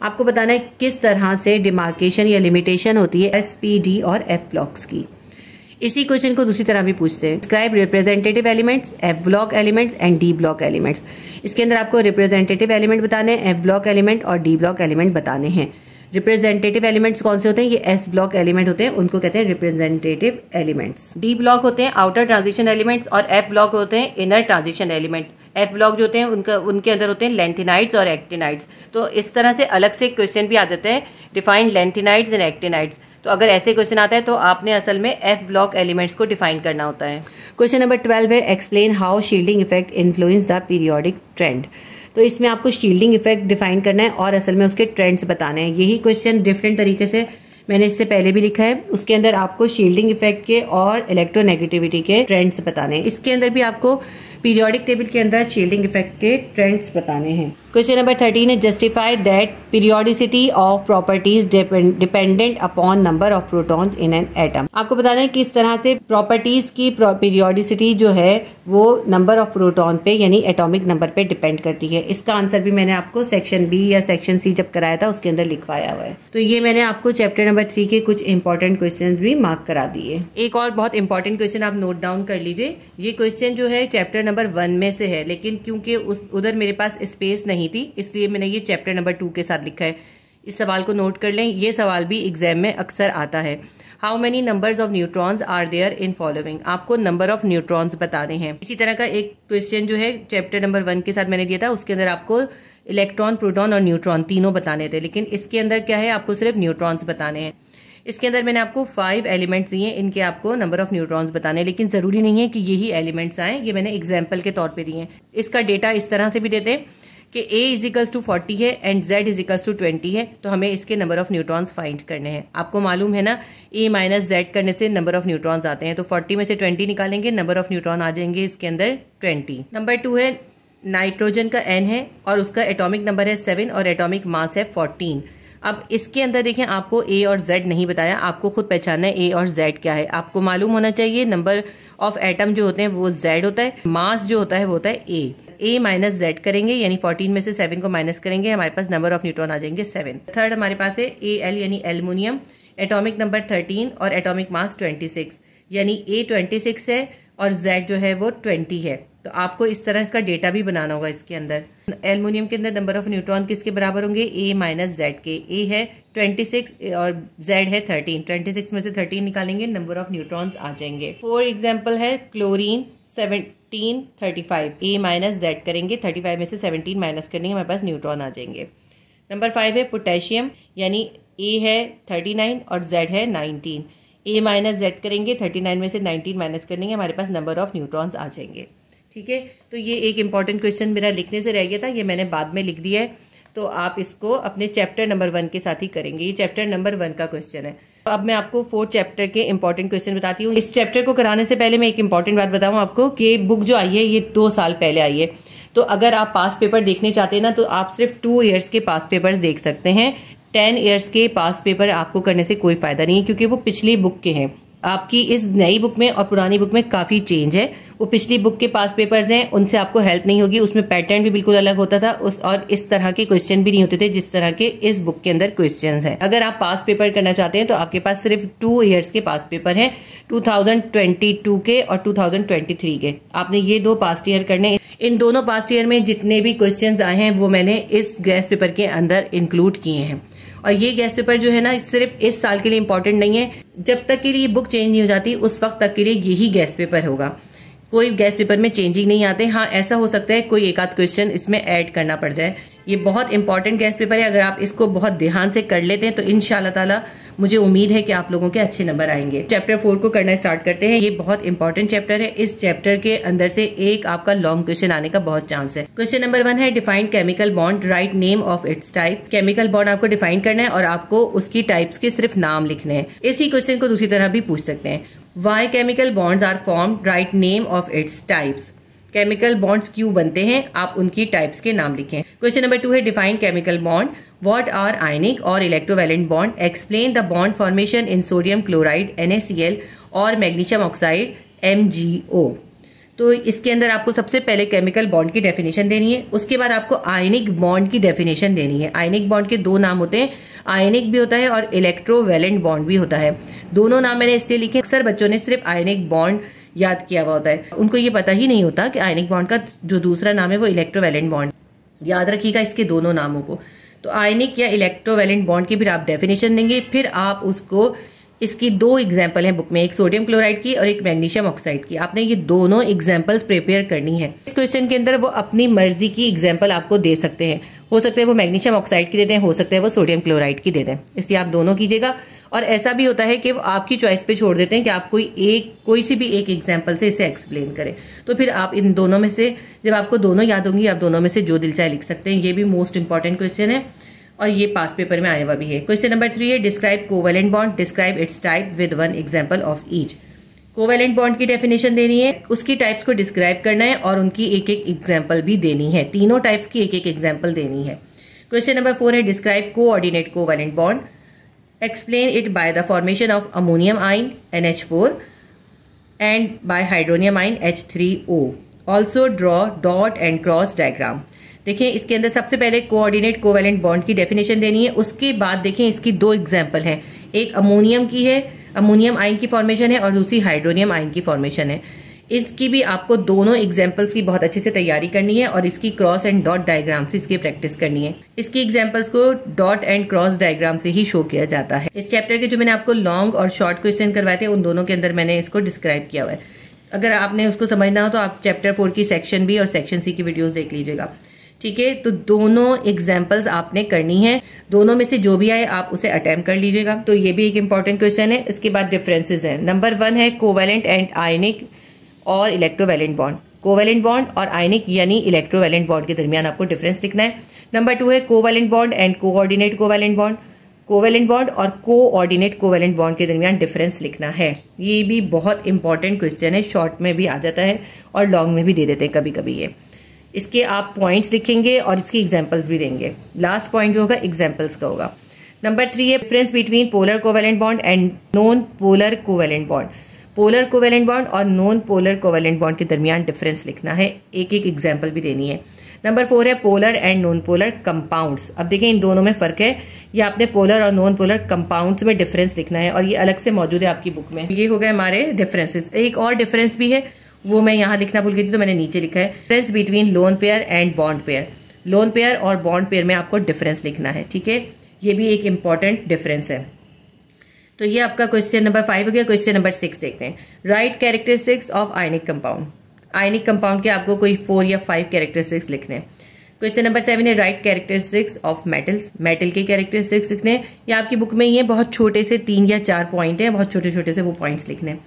आपको बताना है किस तरह से डिमार्केशन या लिमिटेशन होती है एस पी डी और एफ ब्लॉक्स की। इसी क्वेश्चन को दूसरी तरह भी पूछते हैं, describe representative elements, F block elements and D block elements. इसके अंदर आपको रिप्रेजेंटेटिव एलिमेंट बताने हैं, एफ ब्लॉक एलिमेंट और डी ब्लॉक एलिमेंट बताने हैं। रिप्रेजेंटेटिव एलिमेंट्स कौन से होते हैं, ये एस ब्लॉक एलिमेंट होते हैं, उनको कहते हैं रिप्रेजेंटेटिव एलिमेंट्स। डी ब्लॉक होते हैं आउटर ट्रांजिशन एलिमेंट्स और एफ ब्लॉक होते हैं inner transition element. F block जो होते हैं उनके अंदर होते हैं लेंथेनाइड्स और एक्टिनाइड्स। तो इस तरह से अलग से क्वेश्चन भी आ जाते हैं, डिफाइन लेंथेनाइड्स एंड एक्टिनाइड्स। तो अगर ऐसे क्वेश्चन आता है तो आपने असल में एफ ब्लॉक एलिमेंट्स को डिफाइन करना होता है। क्वेश्चन नंबर 12 है explain how shielding effect influence the periodic trend. तो इसमें आपको शील्डिंग इफेक्ट डिफाइन करना है और असल में उसके ट्रेंड्स बताने हैं। यही क्वेश्चन डिफरेंट तरीके से मैंने इससे पहले भी लिखा है, उसके अंदर आपको शील्डिंग इफेक्ट के और इलेक्ट्रोनेगेटिविटी के ट्रेंड्स बताने हैं। इसके अंदर भी आपको पीरियोडिक टेबल के अंदर शील्डिंग इफेक्ट के ट्रेंड्स बताने हैं। क्वेश्चन नंबर 13 है justify that periodicity of properties dependent upon number of protons in an atom. आपको बताना है किस तरह से प्रॉपर्टीज की पीरियोडिसिटी जो है वो नंबर ऑफ प्रोटॉन पे यानी एटॉमिक नंबर पे डिपेंड करती है। इसका आंसर भी मैंने आपको सेक्शन बी या सेक्शन सी जब कराया था उसके अंदर लिखवाया हुआ है। तो ये मैंने आपको चैप्टर नंबर 3 के कुछ इंपॉर्टेंट क्वेश्चन भी मार्क करा दिए। एक और बहुत इंपॉर्टेंट क्वेश्चन आप नोट डाउन कर लीजिए। ये क्वेश्चन जो है चैप्टर नंबर 1 में से है, लेकिन क्योंकि उधर मेरे पास स्पेस नहीं थी इसलिए मैंने ये चैप्टर नंबर 2 के साथ लिखा है। इस सवाल को नोट कर लें, ये सवाल भी एग्जाम में अक्सर आता है। How many numbers of neutrons are there in following. आपको नंबर ऑफ न्यूट्रॉन्स बताने हैं। इसी तरह का एक क्वेश्चन जो है चैप्टर नंबर 1 के साथ मैंने दिया था, उसके अंदर आपको इलेक्ट्रॉन, प्रोटॉन और न्यूट्रॉन तीनों बताने थे, लेकिन इसके अंदर क्या है आपको सिर्फ न्यूट्रॉन्स बताने हैं। इसके अंदर मैंने आपको 5 एलिमेंट्स दिए, इनके आपको नंबर ऑफ न्यूट्रॉन्स बताने, लेकिन ज़रूरी नहीं है कि यही एलिमेंट्स आएँ, ये मैंने एग्जाम्पल के तौर पर दिए हैं। इसका डेटा इस तरह से भी देते हैं कि A = 40 है एंड Z = 20 है, तो हमें इसके नंबर ऑफ न्यूट्रॉन्स फाइंड करने हैं। आपको मालूम है ना A - Z करने से नंबर ऑफ न्यूट्रॉन्स आते हैं, तो 40 में से 20 निकालेंगे, नंबर ऑफ न्यूट्रॉन आ जाएंगे इसके अंदर 20। नंबर 2 है नाइट्रोजन का N है और उसका एटॉमिक नंबर है 7 और एटॉमिक मास है 14। अब इसके अंदर देखें आपको A और Z नहीं बताया, आपको खुद पहचानना है A और Z क्या है। आपको मालूम होना चाहिए नंबर ऑफ एटम जो होते हैं वो Z होता है, मास जो होता है वो होता है A। A - Z करेंगे यानी 14 में से 7 को माइनस करेंगे, हमारे पास नंबर ऑफ न्यूट्रॉन आ जाएंगे 7। थर्ड हमारे पास है Al यानी एल्युमिनियम, एटॉमिक नंबर 13 और एटॉमिक मास 26, यानी A 26 है और Z जो है वो 20 है। तो आपको इस तरह इसका डेटा भी बनाना होगा। इसके अंदर एल्युमिनियम के अंदर नंबर ऑफ न्यूट्रॉन किसके बराबर होंगे A - Z के। A है 26 और Z है 13, 26 में से 13 निकालेंगे, नंबर ऑफ न्यूट्रॉन्स आ जाएंगे। 4 एग्जाम्पल है क्लोरीन 17, 35, A - Z करेंगे, 35 में से 17 माइनस करेंगे, हमारे पास न्यूट्रॉन आ जाएंगे। नंबर 5 है पोटेशियम, यानी A है 39 और Z है 19, A - Z करेंगे, 39 में से 19 माइनस करेंगे, हमारे पास नंबर ऑफ न्यूट्रॉन्स आ जाएंगे। ठीक है, तो ये एक इंपॉर्टेंट क्वेश्चन मेरा लिखने से रह गया था, ये मैंने बाद में लिख दिया है, तो आप इसको अपने चैप्टर नंबर 1 के साथ ही करेंगे। ये चैप्टर नंबर 1 का क्वेश्चन है। तो अब मैं आपको 4 चैप्टर के इंपॉर्टेंट क्वेश्चन बताती हूँ। इस चैप्टर को कराने से पहले मैं एक इंपॉर्टेंट बात बताऊँ आपको कि बुक जो आई है ये 2 साल पहले आई है, तो अगर आप पास पेपर देखने चाहते हैं ना तो आप सिर्फ 2 ईयर्स के पास पेपर्स देख सकते हैं। 10 ईयर्स के पास पेपर आपको करने से कोई फ़ायदा नहीं है, क्योंकि वो पिछली बुक के हैं। आपकी इस नई बुक में और पुरानी बुक में काफ़ी चेंज है। वो पिछली बुक के पास पेपर्स हैं, उनसे आपको हेल्प नहीं होगी, उसमें पैटर्न भी बिल्कुल अलग होता था और इस तरह के क्वेश्चन भी नहीं होते थे जिस तरह के इस बुक के अंदर क्वेश्चंस हैं। अगर आप पास पेपर करना चाहते हैं तो आपके पास सिर्फ 2 ईयर्स के पास पेपर हैं, 2022 के और 2023 के। आपने ये 2 पास्ट ईयर करने। इन दोनों पास्ट ईयर में जितने भी क्वेश्चन आए हैं वो मैंने इस गैस पेपर के अंदर इंक्लूड किए हैं, और ये गैस पेपर जो है ना सिर्फ इस साल के लिए इम्पॉर्टेंट नहीं है, जब तक के लिए बुक चेंज नहीं हो जाती उस वक्त तक के लिए यही गैस पेपर होगा। कोई गैस पेपर में चेंजिंग नहीं आते। हाँ, ऐसा हो सकता है कोई एक आध क्वेश्चन इसमें ऐड करना पड़ जाए। ये बहुत इंपॉर्टेंट गैस पेपर है, अगर आप इसको बहुत ध्यान से कर लेते हैं तो इंशाल्लाह ताला मुझे उम्मीद है कि आप लोगों के अच्छे नंबर आएंगे। चैप्टर 4 को करना स्टार्ट करते हैं। ये बहुत इंपॉर्टेंट चैप्टर है, इस चैप्टर के अंदर से एक आपका लॉन्ग क्वेश्चन आने का बहुत चांस है। क्वेश्चन नंबर 1 है defined chemical bond, right name of its type. Chemical bond आपको डिफाइन करना है और आपको उसकी टाइप्स के सिर्फ नाम लिखने हैं। इसी क्वेश्चन को दूसरी तरह भी पूछ सकते हैं। Why chemical bonds are formed? Write name of its types. Chemical bonds क्यों बनते हैं, आप उनकी टाइप्स के नाम लिखें. क्वेश्चन नंबर 2 है define chemical bond. What are ionic और electrovalent bond. Explain the bond formation in sodium chloride NaCl और मैग्नीशियम ऑक्साइड MgO. तो इसके अंदर आपको सबसे पहले केमिकल बॉन्ड की डेफिनेशन देनी है, उसके बाद आपको आयनिक बॉन्ड की डेफिनेशन देनी है. आयनिक बॉन्ड के दो नाम होते हैं, आयनिक भी होता है और इलेक्ट्रोवैलेंट बॉन्ड भी होता है. दोनों नाम मैंने इसलिए लिखे, अक्सर बच्चों ने सिर्फ आयनिक बॉन्ड याद किया हुआ होता है, उनको ये पता ही नहीं होता कि आयनिक बॉन्ड का जो दूसरा नाम है वो इलेक्ट्रोवैलेंट बॉन्ड. याद रखिएगा इसके दोनों नामों को. तो आयनिक या इलेक्ट्रोवैलेंट बॉन्ड की फिर आप डेफिनेशन देंगे, फिर आप उसको, इसकी दो एग्जाम्पल हैं बुक में, एक सोडियम क्लोराइड की और एक मैग्नीशियम ऑक्साइड की. आपने ये दोनों एग्जाम्पल्स प्रिपेयर करनी है. इस क्वेश्चन के अंदर वो अपनी मर्जी की एग्जाम्पल आपको दे सकते हैं, हो सकता है वो मैग्नीशियम ऑक्साइड की दे दें, हो सकता है वो सोडियम क्लोराइड की दे दें, इसलिए आप दोनों कीजिएगा. और ऐसा भी होता है कि वो आपकी चॉइस पे छोड़ देते हैं कि आप कोई सी भी एक एग्जाम्पल से इसे एक्सप्लेन करें. तो फिर आप इन दोनों में से, जब आपको दोनों याद होंगी, आप दोनों में से जो दिल चाहे लिख सकते हैं. ये भी मोस्ट इंपॉर्टेंट क्वेश्चन है और ये पास पेपर में आया हुआ भी है. क्वेश्चन नंबर 3 है describe covalent bond. Describe its type with one example of each. Covalent bond की डेफिनेशन देनी है, उसकी टाइप्स को डिस्क्राइब करना है और उनकी एक एक एग्जाम्पल भी देनी है. तीनों टाइप्स की एक एक एग्जाम्पल देनी है. क्वेश्चन नंबर 4 है describe coordinate covalent bond. Explain it by the formation of ammonium ion NH4 and by hydronium ion H3O. Also draw dot and cross diagram. देखिए इसके अंदर सबसे पहले कोऑर्डिनेट कोवेलेंट बॉन्ड की डेफिनेशन देनी है, उसके बाद देखें इसकी दो एग्जाम्पल हैं, एक अमोनियम की है, अमोनियम आयन की फॉर्मेशन है, और दूसरी हाइड्रोनियम आयन की फॉर्मेशन है. इसकी भी आपको दोनों एग्जाम्पल्स की बहुत अच्छे से तैयारी करनी है और इसकी क्रॉस एंड डॉट डायग्राम से इसकी प्रैक्टिस करनी है. इसकी examples co dot and cross diagram से ही शो किया जाता है. इस चैप्टर के जो मैंने आपको लॉन्ग और शॉर्ट क्वेश्चन करवाए थे, उन दोनों के अंदर मैंने इसको डिस्क्राइब किया हुआ है. अगर आपने उसको समझना हो तो आप चैप्टर 4 की सेक्शन बी और सेक्शन सी की वीडियोज देख लीजिएगा. ठीक है, तो दोनों एग्जाम्पल्स आपने करनी है, दोनों में से जो भी आए आप उसे अटेम्प्ट कर लीजिएगा. तो ये भी एक इंपॉर्टेंट क्वेश्चन है. इसके बाद डिफरेंसेज है. नंबर 1 है कोवेलेंट एंड आयनिक और इलेक्ट्रोवैलेंट बॉन्ड. कोवैलेंट बॉन्ड और आयनिक यानी इलेक्ट्रोवैलेंट बॉन्ड के दरमियान आपको डिफरेंस लिखना है. नंबर 2 है covalent bond and coordinate covalent bond. Covalent bond और कोऑर्डिनेट कोवैलेंट बॉन्ड के दरमियान डिफरेंस लिखना है. ये भी बहुत इंपॉर्टेंट क्वेश्चन है, शॉर्ट में भी आ जाता है और लॉन्ग में भी दे देते हैं कभी कभी ये. इसके आप पॉइंट्स लिखेंगे और इसकी एग्जाम्पल्स भी देंगे. लास्ट पॉइंट जो होगा एग्जाम्पल्स का होगा. नंबर 3 है difference between polar covalent bond and non polar covalent bond. Polar covalent bond और नॉन पोलर कोवेलेंट बॉन्ड के दरमियान डिफरेंस लिखना है, एक एक एग्जाम्पल भी देनी है. नंबर 4 है polar and non polar compounds. अब देखिए इन दोनों में फर्क है, ये आपने पोलर और नॉन पोलर कंपाउंड्स में डिफरेंस लिखना है और ये अलग से मौजूद है आपकी बुक में. ये हो गए हमारे डिफरेंसेस. एक और डिफरेंस भी है, वो मैं यहाँ लिखना भूल गई थी तो मैंने नीचे लिखा है. Difference between lone pair and bond pair. Lone pair और बॉन्ड पेयर में आपको डिफरेंस लिखना है. ठीक है, ये भी एक इंपॉर्टेंट डिफरेंस है. तो ये आपका क्वेश्चन नंबर 5 हो गया. क्वेश्चन नंबर 6 देखते हैं. Write characteristics of ionic compound. Ionic compound के आपको कोई 4 या 5 कैरेक्टरिस्टिक्स लिखने हैं. क्वेश्चन नंबर 7 है write characteristics of metals. Metal के कैरेक्टरिस्टिक्स लिखने हैं. ये आपकी बुक में ही है, बहुत छोटे से 3 या 4 पॉइंट है, बहुत छोटे छोटे से वो पॉइंट्स लिखने हैं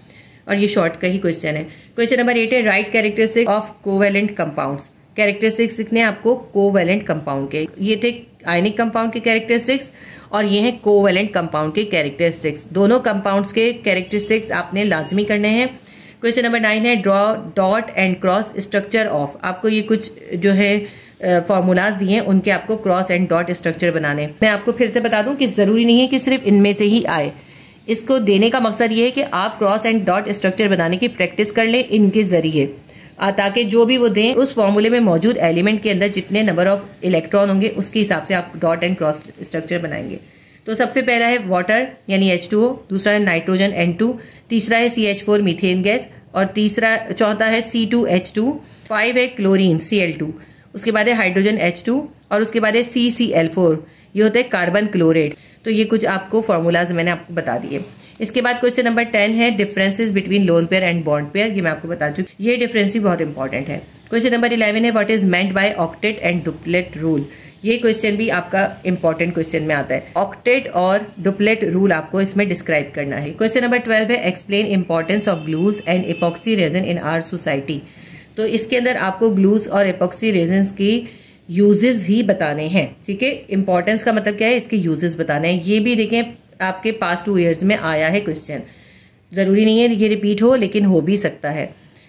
और ये शॉर्ट का ही क्वेश्चन है. क्वेश्चन नंबर 8 है write characteristics of covalent compounds. Characteristics लिखने हैं आपको कोवेलेंट कंपाउंड के. ये थे आयनिक कंपाउंड के कैरेक्टरिस्टिक्स और ये हैं कोवेलेंट कंपाउंड के कैरेक्टरिस्टिक्स. दोनों कंपाउंड्स के कैरेक्टरिस्टिक्स आपने लाजमी करने हैं. क्वेश्चन नंबर 9 है draw dot and cross structure of. आपको ये कुछ जो है फॉर्मूलाज दिए हैं, उनके आपको क्रॉस एंड डॉट स्ट्रक्चर बनाने. मैं आपको फिर से बता दूं कि जरूरी नहीं है कि सिर्फ इनमें से ही आए. इसको देने का मकसद ये है कि आप क्रॉस एंड डॉट स्ट्रक्चर बनाने की प्रैक्टिस कर लें इनके जरिए, ताकि जो भी वो दें उस फॉर्मूले में मौजूद एलिमेंट के अंदर जितने नंबर ऑफ इलेक्ट्रॉन होंगे उसके हिसाब से आप डॉट एंड क्रॉस स्ट्रक्चर बनाएंगे. तो सबसे पहला है वाटर यानी H2O, दूसरा है नाइट्रोजन N2, तीसरा है CH4 मीथेन गैस और चौथा है C2H2, 5 है क्लोरीन Cl2, उसके बाद है हाइड्रोजन H2 और उसके बाद है CCl4. ये होते हैं कार्बन क्लोरेट. तो ये कुछ आपको फॉर्मूलाज मैंने आपको बता दिए. इसके बाद क्वेश्चन नंबर 10 है differences between lone pair and bond pair. ये मैं आपको बता चुकी, ये डिफरेंस भी बहुत इंपॉर्टेंट है. क्वेश्चन नंबर 11 है what is meant by octet and duplet rule. ये क्वेश्चन भी आपका इंपॉर्टेंट क्वेश्चन में आता है. ऑक्टेट और डुप्लेट रूल आपको इसमें डिस्क्राइब करना है. क्वेश्चन नंबर 12 है explain importance of glues and epoxy resin in our society. तो इसके अंदर आपको ग्लूज और एपॉक्सी रेजिन की यूजेस ही बताने हैं. ठीक है, इंपॉर्टेंस का मतलब क्या है, इसके यूजेस बताने हैं. ये भी देखें आपके पास्ट 2 ईयर्स में आया है क्वेश्चन. ज़रूरी नहीं है ये रिपीट हो, लेकिन हो भी सकता है।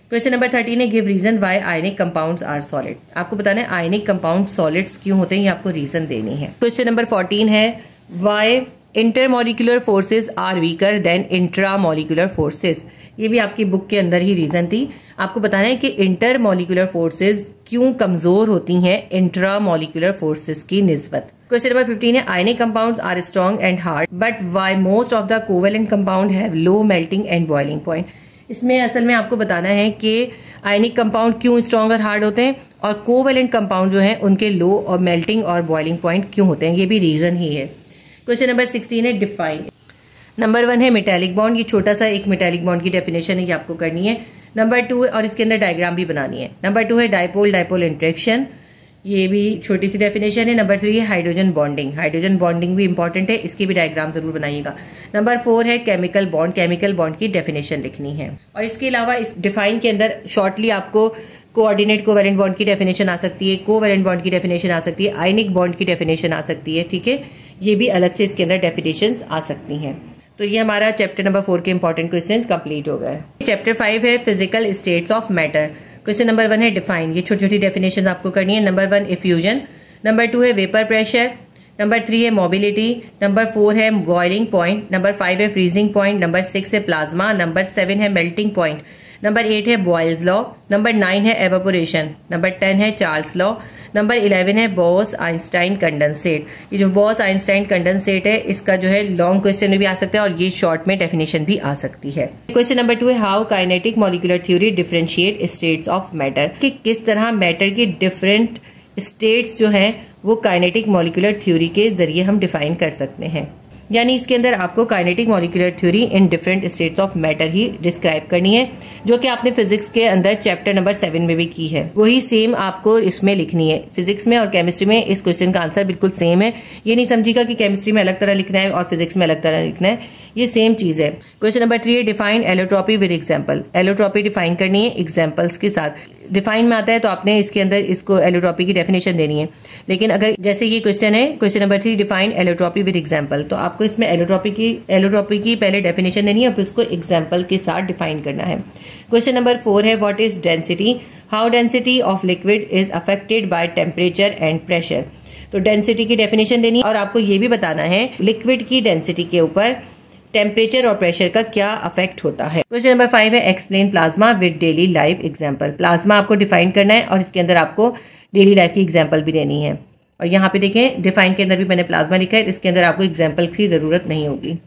क्वेश्चन नंबर 13 है give reason why ionic compounds are solid. आपको बताना है आयनिक कंपाउंड सॉलिड्स क्यों होते हैं, ये आपको रीज़न देनी है। क्वेश्चन नंबर 14 है why intermolecular forces are weaker than intramolecular forces. ये भी आपकी बुक के अंदर ही रीज़न थी। आपको बताना है कि इंटरमॉलिक्यूलर फोर्सेस क्यों कमज़ोर होती हैं इंट्रामॉलिक्यूलर फोर्सेस की निस्बत। क्वेश्चन नंबर 15 है ionic compounds are strong and hard but why most of the covalent compound have low melting and boiling point. इसमें असल में आपको बताना है कि आयनिक कंपाउंड क्यों स्ट्रॉन्ग और हार्ड होते हैं और कोवेलेंट कंपाउंड जो हैं उनके लो और मेल्टिंग और बॉइलिंग पॉइंट क्यों होते हैं, ये भी रीज़न ही है। क्वेश्चन नंबर 16 है डिफाइन। नंबर 1 है मेटालिक बॉन्ड, ये छोटा सा एक मेटालिक बॉन्ड की डेफिनेशन है, ये आपको करनी है। नंबर 2 और इसके अंदर डायग्राम भी बनानी है। नंबर 2 है डायपोल डायपोल इंटरेक्शन, ये भी छोटी सी डेफिनेशन है। नंबर 3 है हाइड्रोजन बॉन्डिंग, हाइड्रोजन बॉन्डिंग भी इंपॉर्टेंट है, इसकी भी डायग्राम जरूर बनाइएगा। नंबर 4 है केमिकल बॉन्ड, केमिकल बॉन्ड की डेफिनेशन लिखनी है। और इसके अलावा इस डिफाइन के अंदर शॉर्टली आपको कोऑर्डिनेट कोवेलेंट बॉन्ड की डेफिनेशन आ सकती है, कोवेलेंट बॉन्ड की डेफिनेशन आ सकती है, आयनिक बॉन्ड की डेफिनेशन आ सकती है, ठीक है, ये भी अलग से इसके अंदर डेफिनेशंस आ सकती हैं। तो ये हमारा चैप्टर नंबर 4 के इंपॉर्टेंट क्वेश्चन कंप्लीट हो गए। चैप्टर 5 है physical states of matter. Question number 1 है डिफाइन, ये छोटी छोटी डेफिनेशन आपको करनी है। नंबर 1 इफ्यूजन, नंबर 2 है वेपर प्रेशर, नंबर 3 है मोबिलिटी, नंबर 4 है बॉइलिंग पॉइंट, नंबर 5 है फ्रीजिंग पॉइंट, नंबर 6 है प्लाज्मा, नंबर 7 है मेल्टिंग पॉइंट, नंबर 8 है बॉयल्स लॉ, नंबर 9 है एवापोरेशन, नंबर 10 है चार्ल्स लॉ, नंबर 11 है बॉस आइंस्टाइन कंडेंसेट। ये जो बॉस आइंस्टाइन कंडेंसेट है इसका जो है लॉन्ग क्वेश्चन में भी आ सकता है और ये शॉर्ट में डेफिनेशन भी आ सकती है। क्वेश्चन नंबर 2 है how kinetic molecular theory differentiate states of matter, कि किस तरह मैटर की डिफरेंट स्टेट्स जो हैं वो काइनेटिक मॉलिक्यूलर थ्योरी के जरिए हम डिफाइन कर सकते हैं। यानी इसके अंदर आपको kinetic molecular theory in different states of matter ही डिस्क्राइब करनी है, जो कि आपने फिजिक्स के अंदर चैप्टर नंबर 7 में भी की है, वही सेम आपको इसमें लिखनी है। फिजिक्स में और केमिस्ट्री में इस क्वेश्चन का आंसर बिल्कुल सेम है, ये नहीं समझिएगा कि केमिस्ट्री में अलग तरह लिखना है और फिजिक्स में अलग तरह लिखना है, ये सेम चीज़ है। क्वेश्चन नंबर 3 है define allotropy with example. Allotropy define करनी है एग्जाम्पल्स के साथ। डिफाइन में आता है तो आपने इसके अंदर इसको एलोट्रॉपी की डेफिनेशन देनी है, लेकिन अगर जैसे ये क्वेश्चन है question number 3 define allotropy with example, तो आपको इसमें एलोट्रॉपी की पहले डेफिनेशन देनी है और फिर उसको एग्जाम्पल के साथ डिफाइन करना है। क्वेश्चन नंबर 4 है what is density, how density of liquid is affected by temperature and pressure. तो डेंसिटी की डेफिनेशन देनी है और आपको ये भी बताना है लिक्विड की डेंसिटी के ऊपर टेम्परेचर और प्रेशर का क्या अफेक्ट होता है। क्वेश्चन नंबर 5 है explain plasma with daily life example. Plasma आपको डिफाइन करना है और इसके अंदर आपको डेली लाइफ की एग्जाम्पल भी देनी है। और यहाँ पे देखें डिफाइन के अंदर भी मैंने प्लाज्मा लिखा है, इसके अंदर आपको एग्जाम्पल की जरूरत नहीं होगी,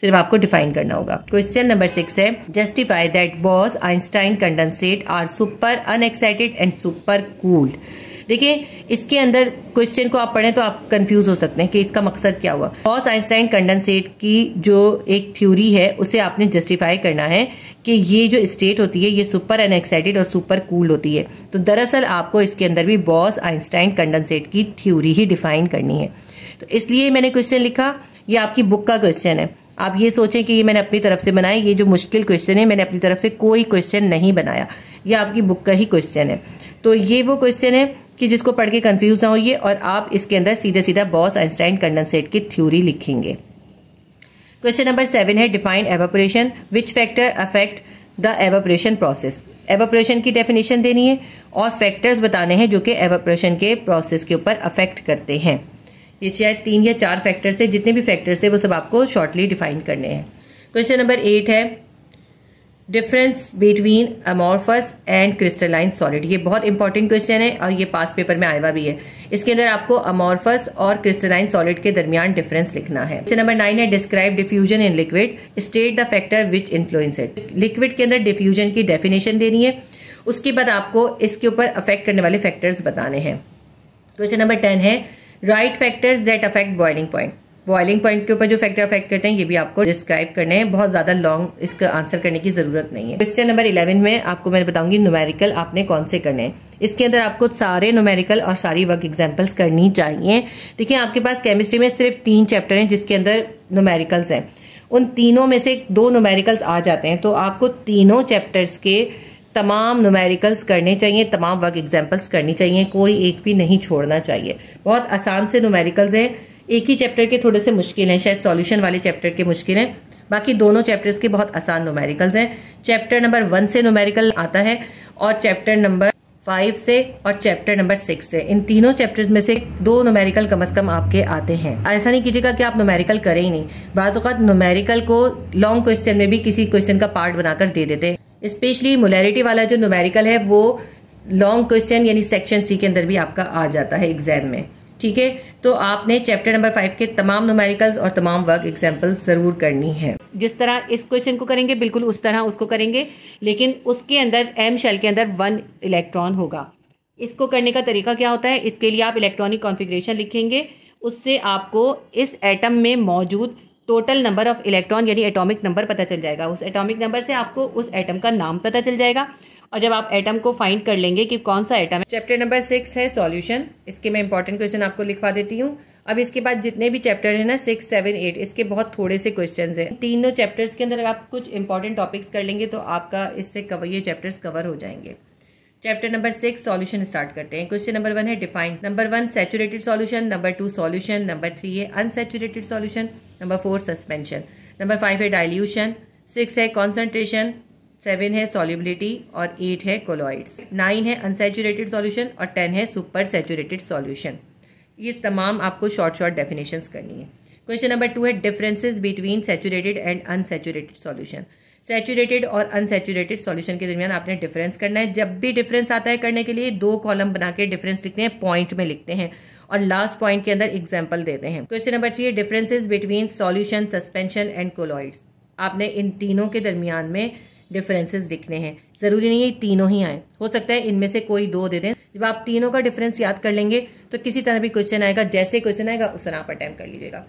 सिर्फ आपको डिफाइन करना होगा। क्वेश्चन नंबर 6 है justify that Bose Einstein condensate are super unexcited and super cooled. देखिए इसके अंदर क्वेश्चन को आप पढ़ें तो आप कंफ्यूज हो सकते हैं कि इसका मकसद क्या हुआ। बॉस आइंस्टाइन कंडेंसेट की जो एक थ्योरी है उसे आपने जस्टिफाई करना है कि ये जो स्टेट होती है ये सुपर अनएक्साइटेड और सुपर कूल होती है। तो दरअसल आपको इसके अंदर भी बॉस आइंस्टाइन कंडेंसेट की थ्योरी ही डिफाइन करनी है, तो इसलिए मैंने क्वेश्चन लिखा। ये आपकी बुक का क्वेश्चन है, आप ये सोचें कि ये मैंने अपनी तरफ से बनाया, ये जो मुश्किल क्वेश्चन है मैंने अपनी तरफ से कोई क्वेश्चन नहीं बनाया, ये आपकी बुक का ही क्वेश्चन है। तो ये वो क्वेश्चन है कि जिसको पढ़ के कंफ्यूज ना होइए और आप इसके अंदर सीधे सीधा बॉस आइंस्टाइन कंडेंसेट की थ्योरी लिखेंगे। क्वेश्चन नंबर 7 है define evaporation, which factor affect the evaporation process. Evaporation की डेफिनेशन देनी है और फैक्टर्स बताने हैं जो कि एवापोरेशन के प्रोसेस के ऊपर अफेक्ट करते हैं। ये शायद 3 या 4 फैक्टर्स है, जितने भी फैक्टर्स है वो सब आपको शॉर्टली डिफाइन करने हैं। क्वेश्चन नंबर 8 है difference between amorphous and crystalline solid. ये बहुत इंपॉर्टेंट क्वेश्चन है और ये पास्ट पेपर में आया हुआ भी है। इसके अंदर आपको अमॉर्फस और क्रिस्टलाइन सॉलिड के दरमियान डिफरेंस लिखना है। क्वेश्चन नंबर 9 है describe diffusion in liquid, state the factor which influence it. Liquid के अंदर डिफ्यूजन की डेफिनेशन देनी है, उसके बाद आपको इसके ऊपर अफेक्ट करने वाले फैक्टर्स बताने हैं। क्वेश्चन नंबर 10 है write factors that affect boiling point. Boiling point के ऊपर जो फैक्टर अफेक्ट करते हैं ये भी आपको डिस्क्राइब करने हैं, बहुत ज्यादा लॉन्ग इसका आंसर करने की जरूरत नहीं है। क्वेश्चन नंबर 11 में आपको मैं बताऊंगी न्यूमेरिकल आपने कौन से करने हैं। इसके अंदर आपको सारे न्यूमेरिकल और सारी वर्क एग्जाम्पल्स करनी चाहिए। देखिए आपके पास केमिस्ट्री में सिर्फ 3 चैप्टर हैं जिसके अंदर न्यूमेरिकल्स हैं, उन तीनों में से 2 न्यूमेरिकल्स आ जाते हैं, तो आपको तीनों चैप्टर्स के तमाम न्यूमेरिकल्स करने चाहिए, तमाम वर्क एग्जाम्पल्स करनी चाहिए, कोई एक भी नहीं छोड़ना चाहिए। बहुत आसान से न्यूमेरिकल्स हैं, एक ही चैप्टर के थोड़े से मुश्किल हैं, शायद सॉल्यूशन वाले चैप्टर के मुश्किल हैं, बाकी दोनों चैप्टर्स के बहुत आसान न्यूमेरिकल्स हैं। चैप्टर नंबर 1 से न्यूमेरिकल आता है और चैप्टर नंबर 5 से और चैप्टर नंबर 6 से, इन तीनों चैप्टर्स में से 2 न्यूमेरिकल कम से कम आपके आते हैं। ऐसा नहीं कीजिएगा कि आप न्यूमेरिकल करें ही नहीं, बाज़ औक़ात न्यूमेरिकल को लॉन्ग क्वेश्चन में भी किसी क्वेश्चन का पार्ट बनाकर दे देते हैं। स्पेशली मोलैरिटी वाला जो न्यूमेरिकल है वो लॉन्ग क्वेश्चन यानी सेक्शन सी के अंदर भी आपका आ जाता है एग्जाम में, ठीक है। तो आपने चैप्टर नंबर 5 के तमाम न्यूमेरिकल्स और तमाम वर्क एग्जाम्पल्स ज़रूर करनी है। जिस तरह इस क्वेश्चन को करेंगे बिल्कुल उस तरह उसको करेंगे, लेकिन उसके अंदर एम शेल के अंदर 1 इलेक्ट्रॉन होगा। इसको करने का तरीका क्या होता है, इसके लिए आप इलेक्ट्रॉनिक कॉन्फिगरेशन लिखेंगे, उससे आपको इस एटम में मौजूद टोटल नंबर ऑफ इलेक्ट्रॉन यानी एटॉमिक नंबर पता चल जाएगा। उस एटॉमिक नंबर से आपको उस एटम का नाम पता चल जाएगा। और जब आप एटम को फाइंड कर लेंगे कि कौन सा एटम है। चैप्टर नंबर 6 है सॉल्यूशन। इसके मैं इंपॉर्टेंट क्वेश्चन आपको लिखवा देती हूँ। अब इसके बाद जितने भी चैप्टर है ना 6, 7, 8 इसके बहुत थोड़े से क्वेश्चंस हैं। तीनों चैप्टर्स के अंदर आप कुछ इंपॉर्टेंट टॉपिक्स कर लेंगे तो आपका इससे ये चैप्टर्स कवर हो जाएंगे। चैप्टर नंबर 6 सॉल्यूशन स्टार्ट करते हैं। क्वेश्चन नंबर 1 है define. Number 1 saturated solution, number 2 solution, number 3 है unsaturated solution, number 4 suspension, number 5 है डाइल्यूशन, 6 है कॉन्सेंट्रेशन, 7 है सॉल्युबिलिटी और 8 है कोलॉइड्स, 9 है अनसैचुरेटेड सॉल्यूशन और 10 है सुपर सैचुरेटेड सॉल्यूशन। ये तमाम आपको शॉर्ट डेफिनेशंस करनी है। क्वेश्चन नंबर 2 है differences between saturated and unsaturated solution. Saturated और अनसैचुरेटेड सॉल्यूशन के दरमियान आपने डिफरेंस करना है। जब भी डिफरेंस आता है करने के लिए 2 कॉलम बना के डिफरेंस लिखते हैं, पॉइंट में लिखते हैं और लास्ट पॉइंट के अंदर एग्जाम्पल देते हैं। क्वेश्चन नंबर 3 है differences between solution, suspension and colloids. आपने इन तीनों के दरमियान में डिफरेंसेस लिखने हैं, ज़रूरी नहीं है तीनों ही आए, हो सकता है इनमें से कोई 2 दे दें। जब आप तीनों का डिफरेंस याद कर लेंगे तो किसी तरह भी क्वेश्चन आएगा, जैसे क्वेश्चन आएगा उस तरह आप अटैम्प्ट कर लीजिएगा।